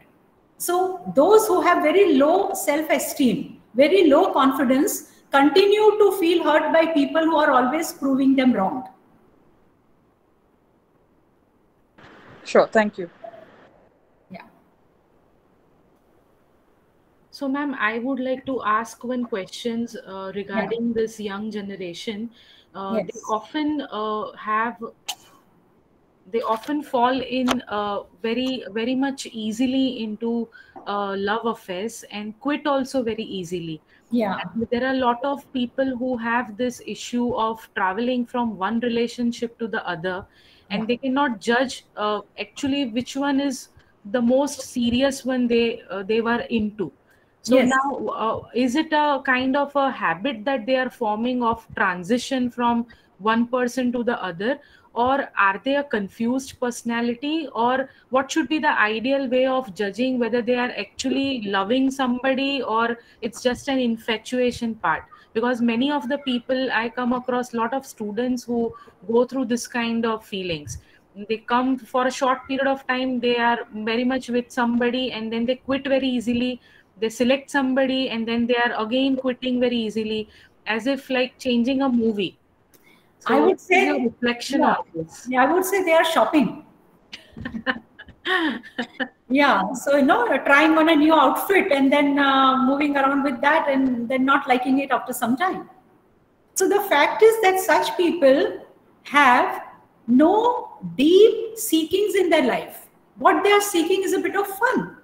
So those who have very low self-esteem, very low confidence, continue to feel hurt by people who are always proving them wrong. Sure. Thank you. Yeah. So, ma'am, I would like to ask one question uh, regarding yeah. this young generation. Uh, yes. They often uh, have, they often fall in uh, very, very much easily into uh, love affairs and quit also very easily. Yeah. And there are a lot of people who have this issue of traveling from one relationship to the other, and they cannot judge uh, actually which one is the most serious one they uh, they were into. So yes. now, uh, is it a kind of a habit that they are forming of transition from one person to the other, or are they a confused personality, or what should be the ideal way of judging whether they are actually loving somebody or it's just an infatuation part? Because many of the people I come across, a lot of students who go through this kind of feelings. They come for a short period of time, they are very much with somebody and then they quit very easily. They select somebody and then they are again quitting very easily, as if like changing a movie. So I would say a reflection yeah, of this. Yeah, I would say they are shopping. Yeah, so you know, trying on a new outfit and then uh, moving around with that and then not liking it after some time. So the fact is that such people have no deep seekings in their life. What they are seeking is a bit of fun.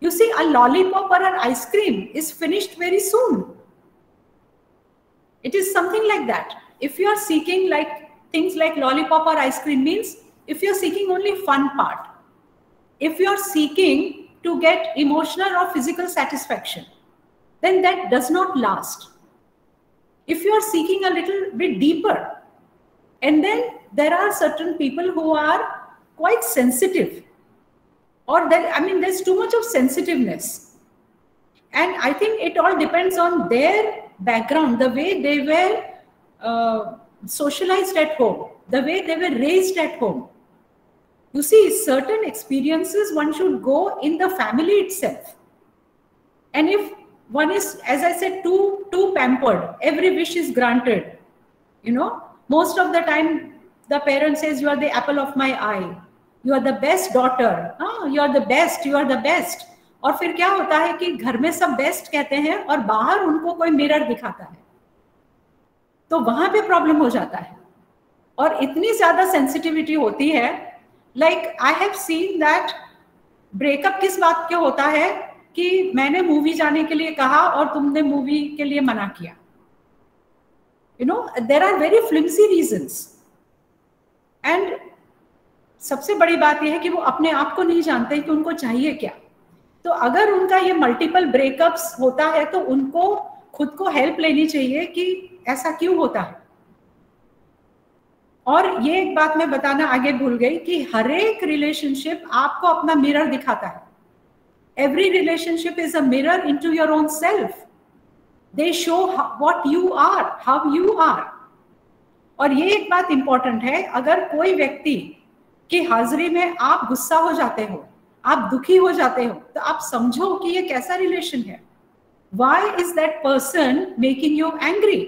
You see, a lollipop or an ice cream is finished very soon. It is something like that. If you are seeking like things like lollipop or ice cream, means if you are seeking only fun part, if you are seeking to get emotional or physical satisfaction, then that does not last. If you are seeking a little bit deeper, and then there are certain people who are quite sensitive, or that, I mean, there's too much of sensitiveness. And I think it all depends on their background, the way they were uh, socialized at home, the way they were raised at home. You see, certain experiences one should go in the family itself. And if one is, as I said, too, too pampered, every wish is granted, you know, most of the time the parent says, you are the apple of my eye, you are the best daughter, ah, you are the best, you are the best. और फिर क्या होता है कि घर में सब best कहते हैं और बाहर उनको कोई मिरर दिखाता है, तो वहां पे प्रॉब्लम हो जाता है. और इतनी ज्यादा सेंसिटिविटी होती है, like I have seen that breakup किस बात के होता है कि मैंने मूवी जाने के लिए कहा और तुमने मूवी के लिए मना किया. You know, there are very flimsy reasons. And सबसे बड़ी बात यह है कि वो अपने आप को नहीं जानते कि उनको चाहिए क्या. तो अगर उनका ये मल्टीपल ब्रेकअप्स होता है तो उनको खुद को हेल्प लेनी चाहिए कि ऐसा क्यों होता है. और ये एक बात मैं बताना आगे भूल गई कि हर एक रिलेशनशिप आपको अपना मिरर दिखाता है. Every relationship is a mirror into your own self. They show what you are, how you are. और ये एक बात इंपॉर्टेंट है, अगर कोई व्यक्ति की हाजिरी में आप गुस्सा हो जाते हो, आप दुखी हो जाते हो, तो आप समझो कि ये कैसा रिलेशन है. Why is that person making you angry?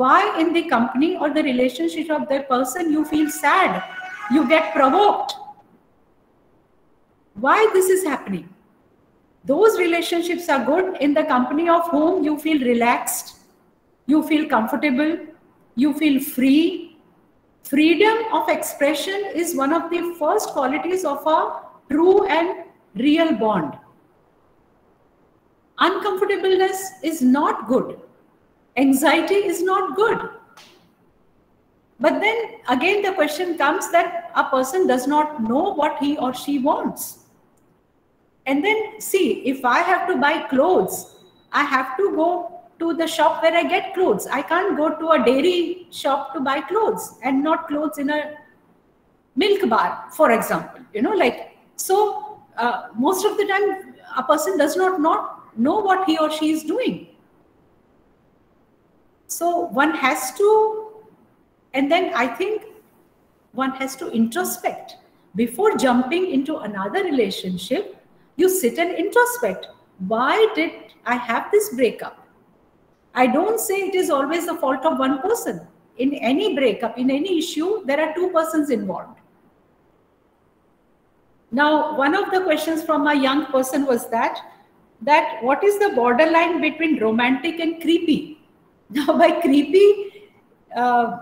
Why in the company or the relationship of that person you feel sad, you get provoked? Why this is happening? Those relationships are good in the company of whom you feel relaxed, you feel comfortable, you feel free. Freedom of expression is one of the first qualities of a true and real bond. Uncomfortableness is not good. Anxiety is not good. But then again the question comes that a person does not know what he or she wants. And then see, if I have to buy clothes, I have to go to the shop where I get clothes. I can't go to a dairy shop to buy clothes and not clothes in a milk bar, for example. You know, like. So uh, most of the time a person does not not know what he or she is doing. So one has to, and then I think one has to introspect before jumping into another relationship. You sit and introspect. Why did I have this breakup? I don't say it is always the fault of one person. In any breakup, in any issue, there are two persons involved. Now, one of the questions from a young person was that that what is the borderline between romantic and creepy? Now, by creepy, uh,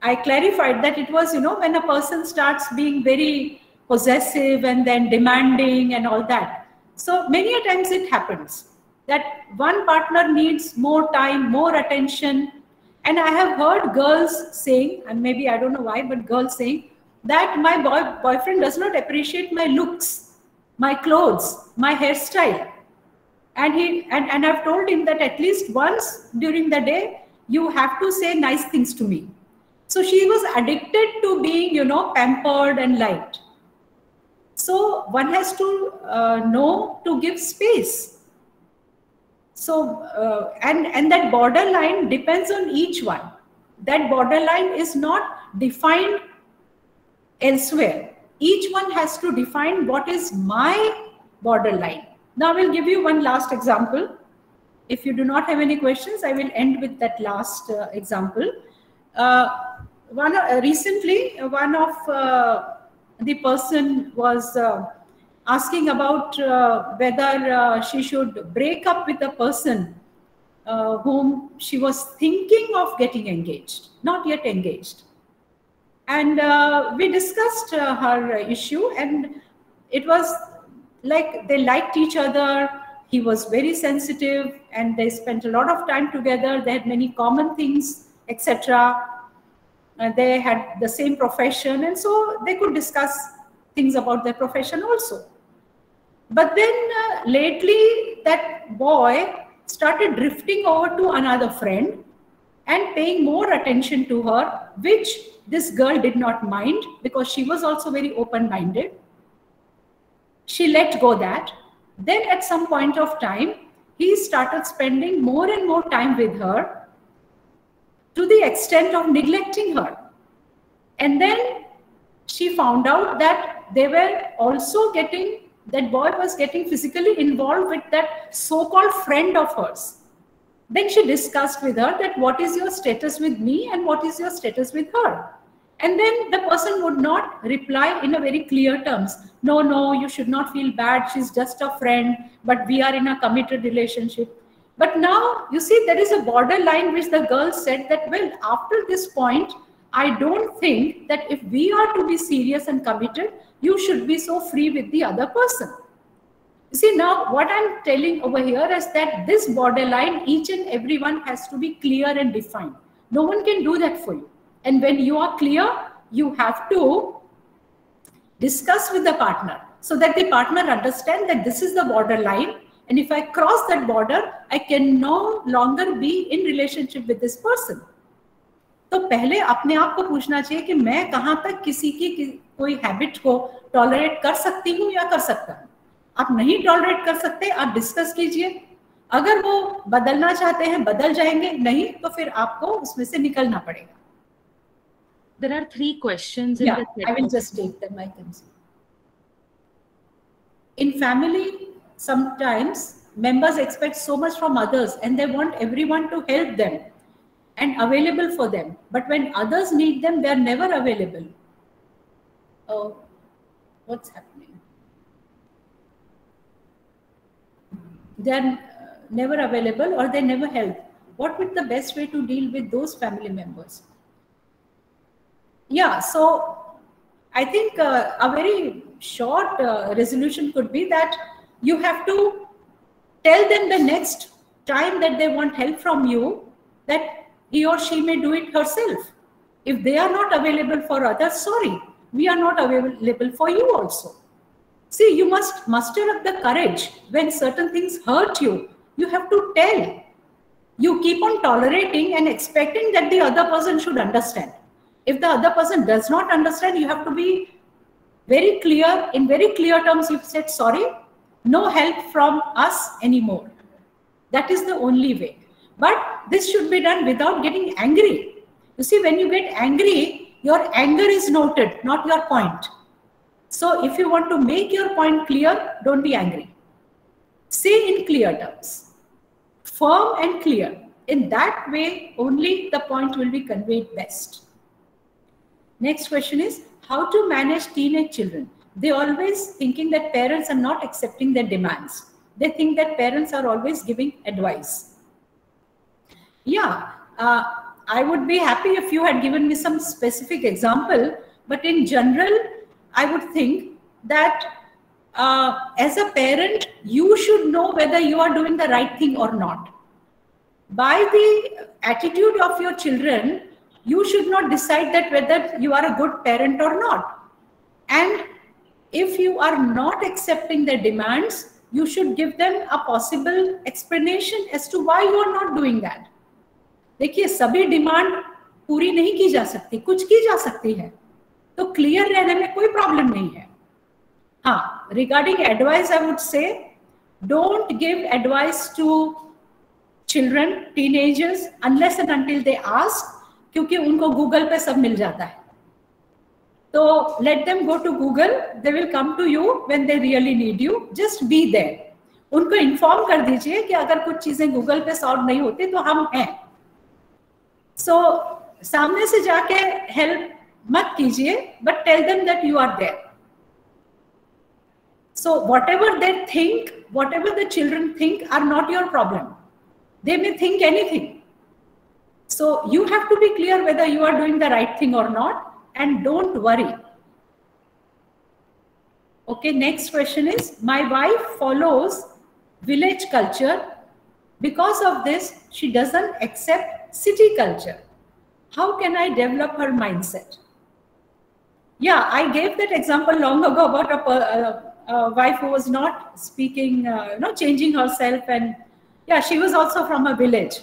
I clarified that it was, you know, when a person starts being very possessive and then demanding and all that. So many a times it happens that one partner needs more time, more attention. And I have heard girls saying, and maybe I don't know why, but girls saying that my boy, boyfriend does not appreciate my looks, my clothes, my hairstyle, and he and and I've told him that at least once during the day you have to say nice things to me. So she was addicted to being, you know, pampered and liked. So one has to uh, know to give space. So uh, and and that borderline depends on each one. That borderline is not defined elsewhere. Each one has to define what is my borderline. Now I will give you one last example. If you do not have any questions, I will end with that last uh, example. Uh, one uh, recently, one of uh, the person was uh, asking about uh, whether uh, she should break up with a person uh, whom she was thinking of getting engaged, not yet engaged. And uh, we discussed uh, her issue, and it was like they liked each other. He was very sensitive and they spent a lot of time together. They had many common things, et cetera. Uh, they had the same profession, and so they could discuss things about their profession also. But then uh, lately that boy started drifting over to another friend and paying more attention to her, which this girl did not mind because she was also very open-minded. She let go that. Then at some point of time, he started spending more and more time with her to the extent of neglecting her. And then she found out that they were also getting, that boy was getting physically involved with that so-called friend of hers. Then she discussed with her that what is your status with me and what is your status with her. And then the person would not reply in a very clear terms. No, no, you should not feel bad. She's just a friend, but we are in a committed relationship. But now, you see, there is a borderline which the girl said that, well, after this point, I don't think that if we are to be serious and committed, you should be so free with the other person. You see, now what I'm telling over here is that this borderline, each and everyone has to be clear and defined. No one can do that for you. And when you are clear, you have to discuss with the partner so that the partner understands that this is the borderline. And if I cross that border, I can no longer be in relationship with this person. तो पहले अपने आप को पूछना चाहिए कि मैं कहाँ तक किसी की कि, कोई हैबिट को टॉलरेट कर सकती हूँ या कर सकता हूँ। आप नहीं टॉलरेट कर सकते, आप डिस्कस कीजिए। अगर वो बदलना चाहते हैं, बदल जाएंगे, नहीं तो फिर आपको उसमें से निकलना पड़ेगा। There are three questions. In yeah, the I will just take them. I can see. In family, sometimes members expect so much from others and they want everyone to help them and available for them. But when others need them, they are never available. Oh, what's happening? They are never available or they never help. What would be the best way to deal with those family members? Yeah, so I think uh, a very short uh, resolution could be that you have to tell them the next time that they want help from you that he or she may do it herself. If they are not available for others, sorry, we are not available for you also. See, you must muster up the courage when certain things hurt you. You have to tell. You keep on tolerating and expecting that the other person should understand. If the other person does not understand, you have to be very clear. In very clear terms, you've said, sorry, no help from us anymore. That is the only way. But this should be done without getting angry. You see, when you get angry, your anger is noted, not your point. So if you want to make your point clear, don't be angry. Say in clear terms, firm and clear. In that way, only the point will be conveyed best. Next question is, how to manage teenage children? They always thinking that parents are not accepting their demands. They think that parents are always giving advice. Yeah, uh, I would be happy if you had given me some specific example, but in general, I would think that uh, as a parent, you should know whether you are doing the right thing or not. By the attitude of your children, you should not decide that whether you are a good parent or not. And if you are not accepting their demands, you should give them a possible explanation as to why you are not doing that. देखिए, सभी demand पूरी नहीं की जा सकती, कुछ की जा सकती है, तो क्लियर रहने में कोई प्रॉब्लम नहीं है. हाँ, regarding advice, I would say don't give advice to children, teenagers, unless and until they ask, क्योंकि उनको गूगल पे सब मिल जाता है. तो let them go to Google, they will come to you when they really need you. Just be there. उनको inform कर दीजिए कि अगर कुछ चीजें गूगल पे सॉल्व नहीं होती तो हम हैं. सो so, सामने से जाके हेल्प मत कीजिए, but tell them that you are there. So whatever they think, whatever the children think are not your problem. They may think anything. So you have to be clear whether you are doing the right thing or not, and don't worry. Okay, next question is, my wife follows village culture. Because of this, she doesn't accept city culture. How can I develop her mindset? Yeah, I gave that example long ago about a, a, a wife who was not speaking, uh, you know, changing herself, and yeah, she was also from a village.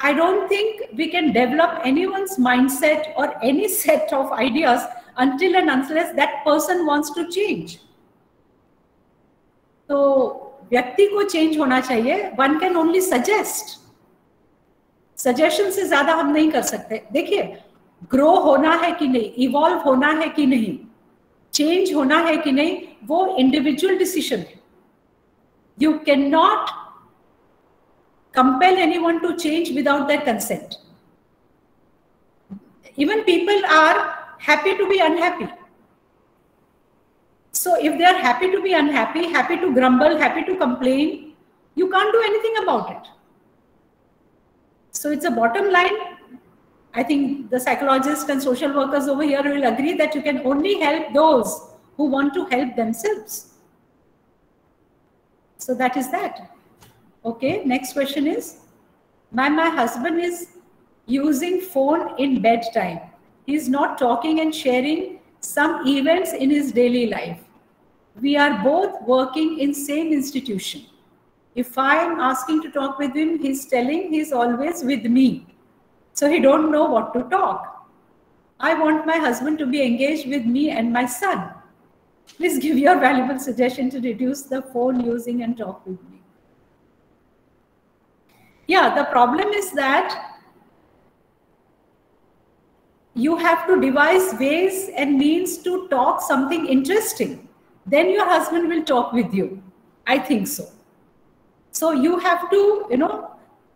I don't think we can develop anyone's mindset or any set of ideas until and unless that person wants to change. So व्यक्ति को change होना चाहिए. One can only suggest, suggestion से ज्यादा हम नहीं कर सकते. देखिए, ग्रो होना है कि नहीं, इवॉल्व होना है कि नहीं, चेंज होना है कि नहीं, वो इंडिविजुअल डिसीजन है. You can not compel anyone to change without their consent. Even people are happy to be unhappy. So if they are happy to be unhappy, happy to grumble, happy to complain, you can't do anything about it. So it's a bottom line. I think the psychologists and social workers over here will agree that you can only help those who want to help themselves. So that is that. Okay, next question is, my my husband is using phone in bedtime. He is not talking and sharing some events in his daily life. We are both working in same institution. If I am asking to talk with him, he is telling he is always with me, so he don't know what to talk. I want my husband to be engaged with me and my son. Please give your valuable suggestion to reduce the phone using and talk with me. Yeah, the problem is that you have to devise ways and means to talk something interesting. Then your husband will talk with you. I think so. So you have to, you know,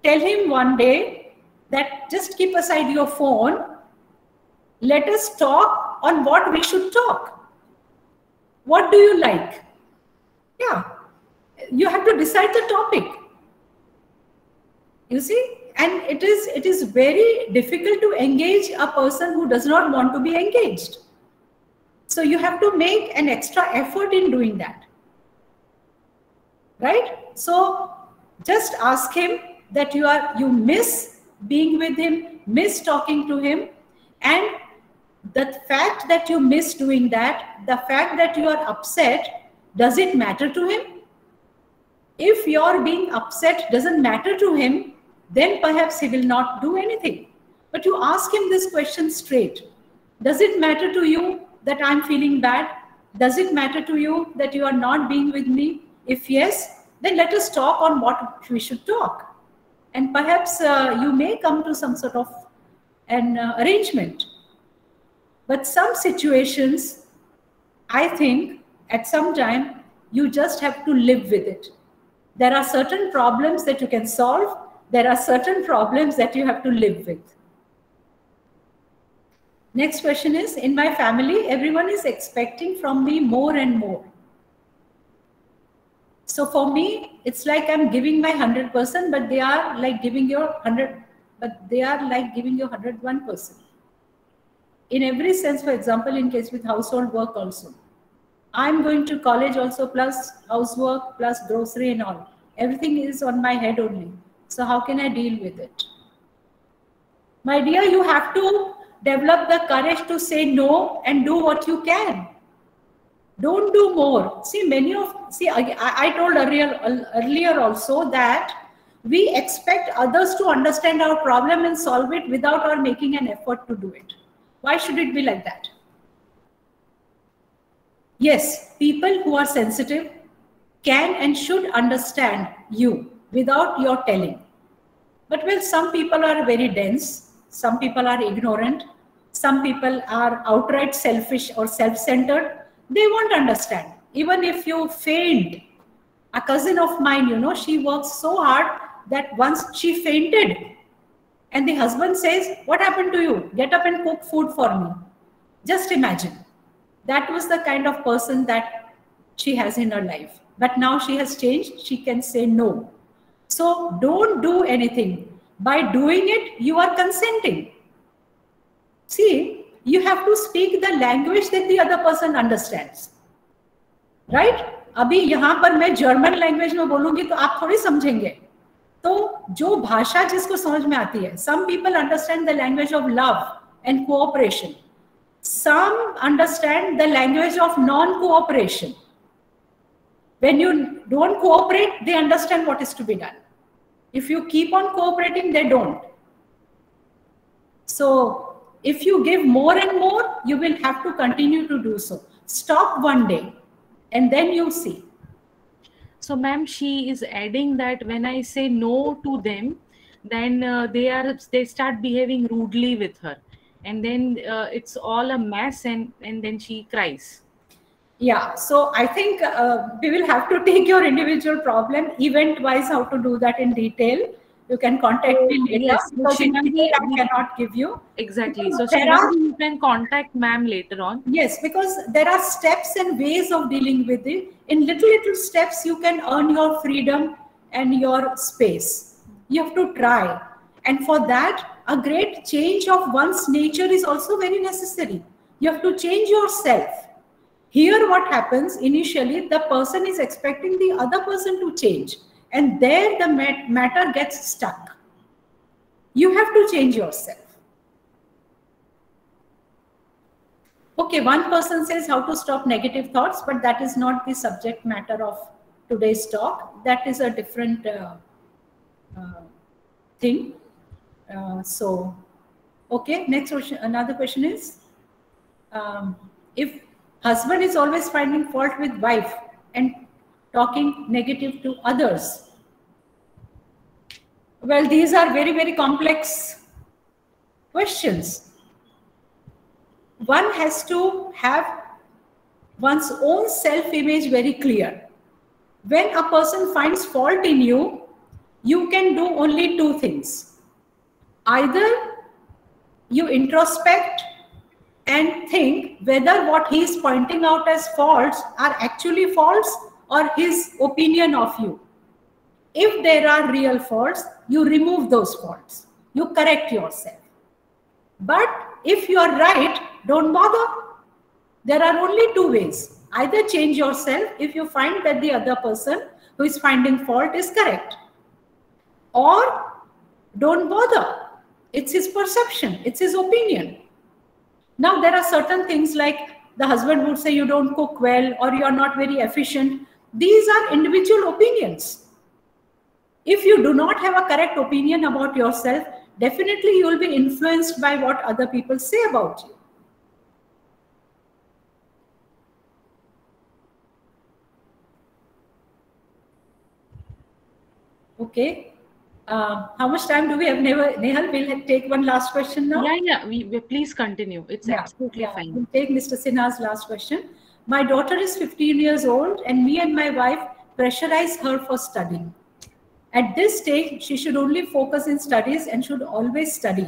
tell him one day that just keep aside your phone. Let us talk on what we should talk. What do you like? Yeah, you have to decide the topic. You see. And it is it is very difficult to engage a person who does not want to be engaged. So you have to make an extra effort in doing that, right? So just ask him that you are you miss being with him, miss talking to him, and the fact that you miss doing that, the fact that you are upset, does it matter to him? If your being upset doesn't matter to him, then perhaps he will not do anything. But you ask him this question straight. Does it matter to you that I'm feeling bad? Does it matter to you that you are not being with me? If yes, then let us talk on what we should talk, and perhaps uh, you may come to some sort of an uh, arrangement. But some situations, I think, at some time you just have to live with it. There are certain problems that you can solve. There are certain problems that you have to live with. Next question is, in my family, everyone is expecting from me more and more. So for me, it's like I'm giving my one hundred percent, but they are like giving your one hundred, but they are like giving you one hundred one percent. In every sense, for example, in case with household work also. I'm going to college also, plus housework, plus grocery and all. Everything is on my head only. So how can I deal with it? My dear, you have to develop the courage to say no and do what you can. Don't do more. See, many of see I, I told earlier earlier also that we expect others to understand our problem and solve it without our making an effort to do it. Why should it be like that? Yes, people who are sensitive can and should understand you without your telling. But well, some people are very dense, some people are ignorant, some people are outright selfish or self-centered. They won't understand. Even if you faint, a cousin of mine, you know, she works so hard that once she fainted, and the husband says, "What happened to you? Get up and cook food for me." Just imagine. That was the kind of person that she has in her life. But now she has changed. She can say no. So don't do anything. By doing it, you are consenting. See, you have to speak the language that the other person understands. Right? अभी यहाँ पर मैं German language में बोलूंगी तो आप थोड़ी समझेंगे. तो जो भाषा जिसको समझ में आती है, some people understand the language of love and cooperation, some understand the language of non cooperation. When you don't cooperate, they understand what is to be done. If you keep on cooperating, they don't. So if you give more and more, you will have to continue to do so. Stop one day and then you see. So ma'am, she is adding that when I say no to them, then uh, they are they start behaving rudely with her, and then uh, it's all a mess, and and then she cries. Yeah, so I think uh, we will have to take your individual problem event wise, how to do that in detail. You can contact me later. Yes, because in detail I cannot give you exactly. So there are, you can contact ma'am later on. Yes, because there are steps and ways of dealing with it. In little little steps, you can earn your freedom and your space. You have to try, and for that, a great change of one's nature is also very necessary. You have to change yourself. Here, what happens initially? The person is expecting the other person to change. And there the mat matter gets stuck. You have to change yourself. Okay, one person says how to stop negative thoughts, but that is not the subject matter of today's talk. That is a different uh, uh, thing. Uh, so, okay, next question. Another question is, um, if husband is always finding fault with wife and talking negative to others. Well, these are very very complex questions. One has to have one's own self-image very clear. When a person finds fault in you, you can do only two things: either you introspect and think whether what he is pointing out as faults are actually faults, or his opinion of you. If there are real faults, you remove those faults, you correct yourself. But if you are right, don't bother. There are only two ways: either change yourself if you find that the other person who is finding fault is correct, or don't bother. It's his perception, it's his opinion. Now there are certain things like the husband would say you don't cook well, or you are not very efficient. These are individual opinions. If you do not have a correct opinion about yourself, definitely you will be influenced by what other people say about you. Okay, uh, how much time do we have? Never, Nehal, will take one last question now. Yeah, yeah, we, we please continue. It's yeah, absolutely yeah. fine. We'll take Mister Sinha's last question. My daughter is fifteen years old, and me and my wife pressurize her for studying. At this stage, she should only focus in studies and should always study.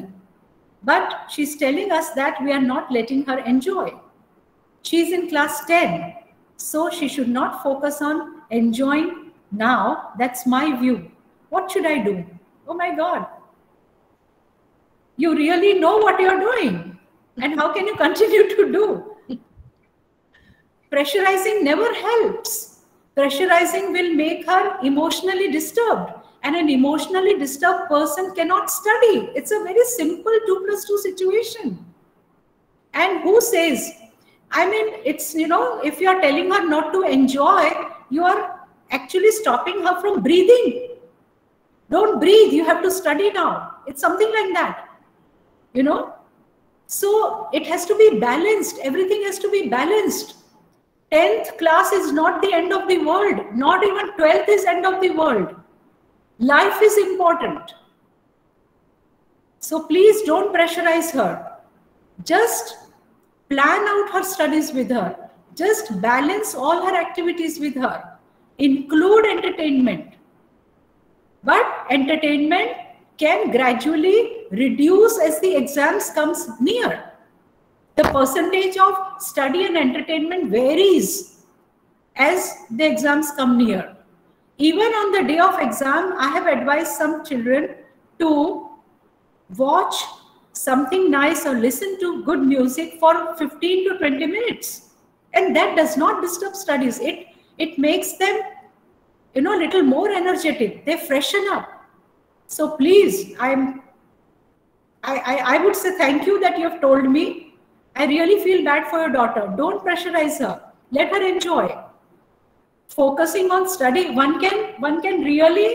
But she's telling us that we are not letting her enjoy. She is in class ten, so she should not focus on enjoying now. That's my view. What should I do? Oh my God! You really know what you are doing, and how can you continue to do? Pressurizing never helps. Pressurizing will make her emotionally disturbed, and an emotionally disturbed person cannot study. It's a very simple two plus two situation. And who says, I mean, it's, you know, if you are telling her not to enjoy, you are actually stopping her from breathing. Don't breathe, you have to study now. It's something like that, you know. So it has to be balanced. Everything has to be balanced. tenth class is not the end of the world. Not even twelfth is end of the world. Life is important. So please don't pressurize her. Just plan out her studies with her. Just balance all her activities with her. Include entertainment. But entertainment can gradually reduce as the exams comes near. The percentage of study and entertainment varies as the exams come near. Even on the day of exam, I have advised some children to watch something nice or listen to good music for fifteen to twenty minutes, and that does not disturb studies. It it makes them, you know, little more energetic. They freshen up. So please, I'm, I I I would say thank you that you have told me. I really feel bad for your daughter. Don't pressurize her. Let her enjoy. Focusing on study, one can one can really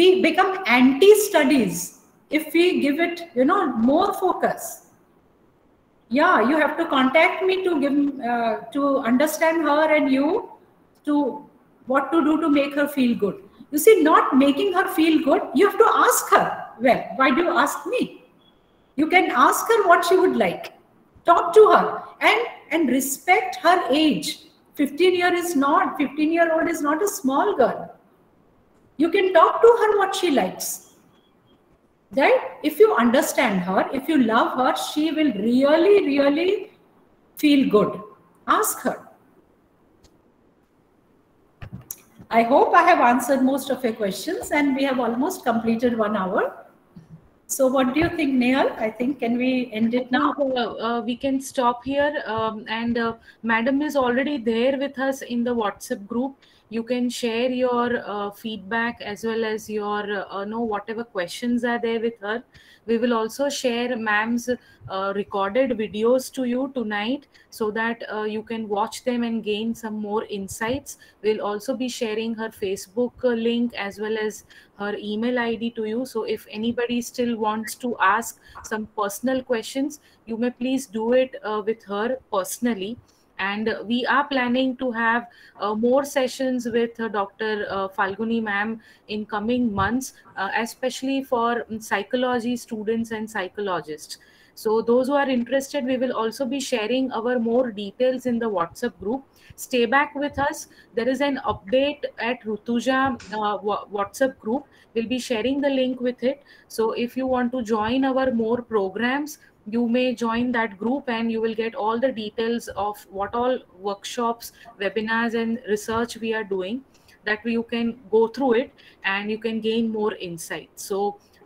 be become anti-studies if we give it, you know, more focus. Yeah, you have to contact me to give uh, to understand her and you to what to do to make her feel good. You see, not making her feel good, you have to ask her. Well, why do you ask me? You can ask her what she would like. Talk to her and and respect her age. fifteen year is not fifteen year old is not a small girl. You can talk to her what she likes. Right? If you understand her, if you love her, she will really, really feel good. Ask her. I hope I have answered most of your questions, and we have almost completed one hour. So, what do you think, Nehal? I think can we end it now? Uh, uh, we can stop here. Um, and uh, Madam is already there with us in the WhatsApp group. You can share your uh, feedback as well as your uh, no whatever questions are there with her. We will also share Ma'am's uh, recorded videos to you tonight, so that uh, you can watch them and gain some more insights. We'll also be sharing her Facebook uh, link as well as her email I D to you. So if anybody still wants to ask some personal questions, you may please do it uh, with her personally. And we are planning to have uh, more sessions with uh, Doctor Uh, Falguni ma'am in coming months, uh, especially for psychology students and psychologists. So those who are interested, we will also be sharing our more details in the WhatsApp group. Stay back with us. There is an update at Rutuja uh, WhatsApp group. We'll be sharing the link with it. So if you want to join our more programs, you may join that group and you will get all the details of what all workshops, webinars and research we are doing, that you can go through it and you can gain more insight. So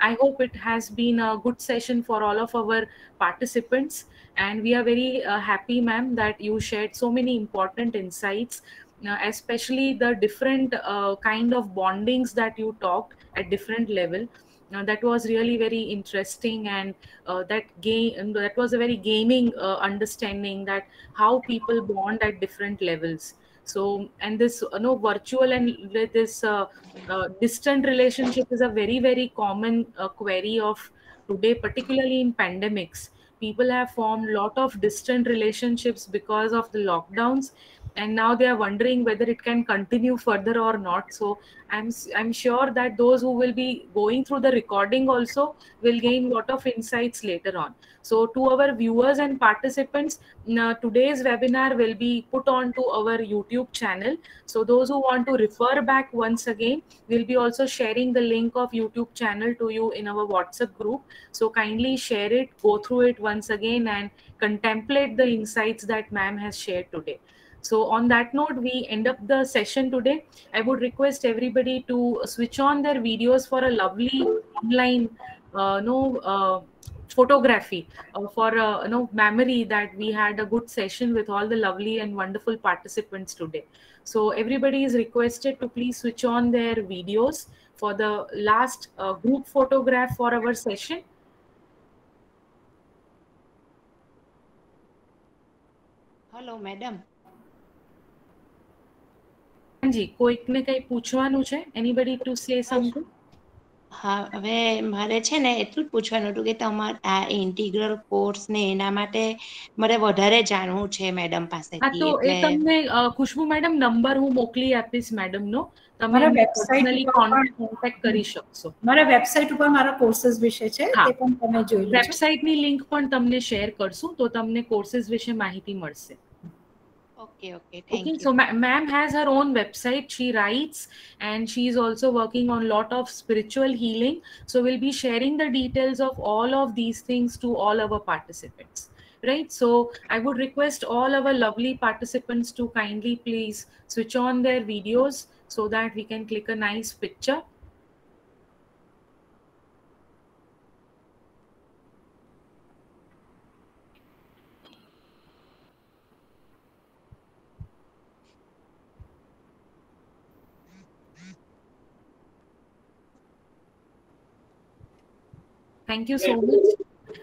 I hope it has been a good session for all of our participants, and we are very uh, happy, ma'am, that you shared so many important insights, uh, especially the different uh, kind of bondings that you talked at different level. Now that was really very interesting, and uh, that game that was a very gaming uh, understanding that how people bond at different levels. So, and this you know virtual and this uh, uh, distant relationship is a very very common uh, query of today, particularly in pandemics. People have formed a lot of distant relationships because of the lockdowns, and now they are wondering whether it can continue further or not. So I'm I'm sure that those who will be going through the recording also will gain lot of insights later on. So to our viewers and participants, uh, today's webinar will be put on to our YouTube channel. So those who want to refer back once again, we'll be also sharing the link of YouTube channel to you in our WhatsApp group. So kindly share it, go through it once again and contemplate the insights that ma'am has shared today. So on that note, we end up the session today. I would request everybody to switch on their videos for a lovely online uh, no uh, photography uh, for uh, no memory that we had a good session with all the lovely and wonderful participants today. So everybody is requested to please switch on their videos for the last uh, group photograph for our session. Hello, madam. जी कोई ने कई पूछवानू छे anybody to से something हां હવે મારે છે ને એટલું પૂછવાનું હતું કે તમાર આ ઇન્ટિગ્રલ કોર્સ ને એના માટે મને વધારે જાણવું છે મેડમ પાસેથી. હા તો એ તમને ખુશ્બુ મેડમ નંબર હું મોકલી આપીશ મેડમ નો. તમારા વેબસાઈટલી કોન્ટેક્ટ કરી શકશો. મારા વેબસાઈટ ઉપર મારા કોર્सेस વિશે છે તે પણ તમે જોઈ લો. વેબસાઈટ ની લિંક પણ તમને શેર કરશું તો તમને કોર્सेस વિશે માહિતી મળશે. Okay, okay, thank okay, you. So ma'am has her own website. She writes and she is also working on lot of spiritual healing. So we'll be sharing the details of all of these things to all our participants. Right? So I would request all our lovely participants to kindly please switch on their videos so that we can click a nice picture. Thank you so much.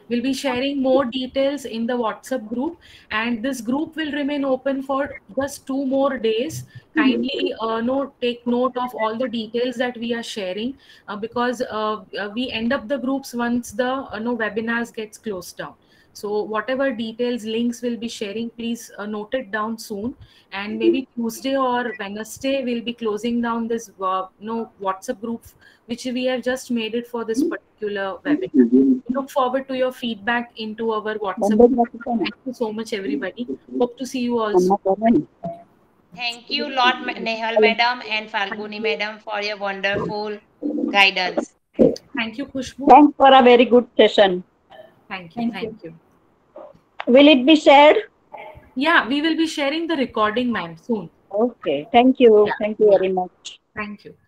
We'll be sharing more details in the WhatsApp group, and this group will remain open for just two more days. Mm-hmm. Kindly uh, note, take note of all the details that we are sharing, uh, because uh, we end up the groups once the uh, no webinars gets closed down. So whatever details, links we'll be sharing, please uh, note it down soon. And maybe Tuesday or Wednesday, we'll be closing down this uh, no WhatsApp group, which we have just made it for this particular webinar. We look forward to your feedback into our WhatsApp group. Thank you so much, everybody. Hope to see you all soon. Thank you, Lord Nehal Madam and Falguni Madam, for your wonderful guidance. Thank you, Kushboo. Thanks for a very good session. Thank you. Thank, thank you. you. Will it be shared? Yeah, we will be sharing the recording, ma'am, soon. Okay. Thank you. Yeah. Thank you very much. Thank you.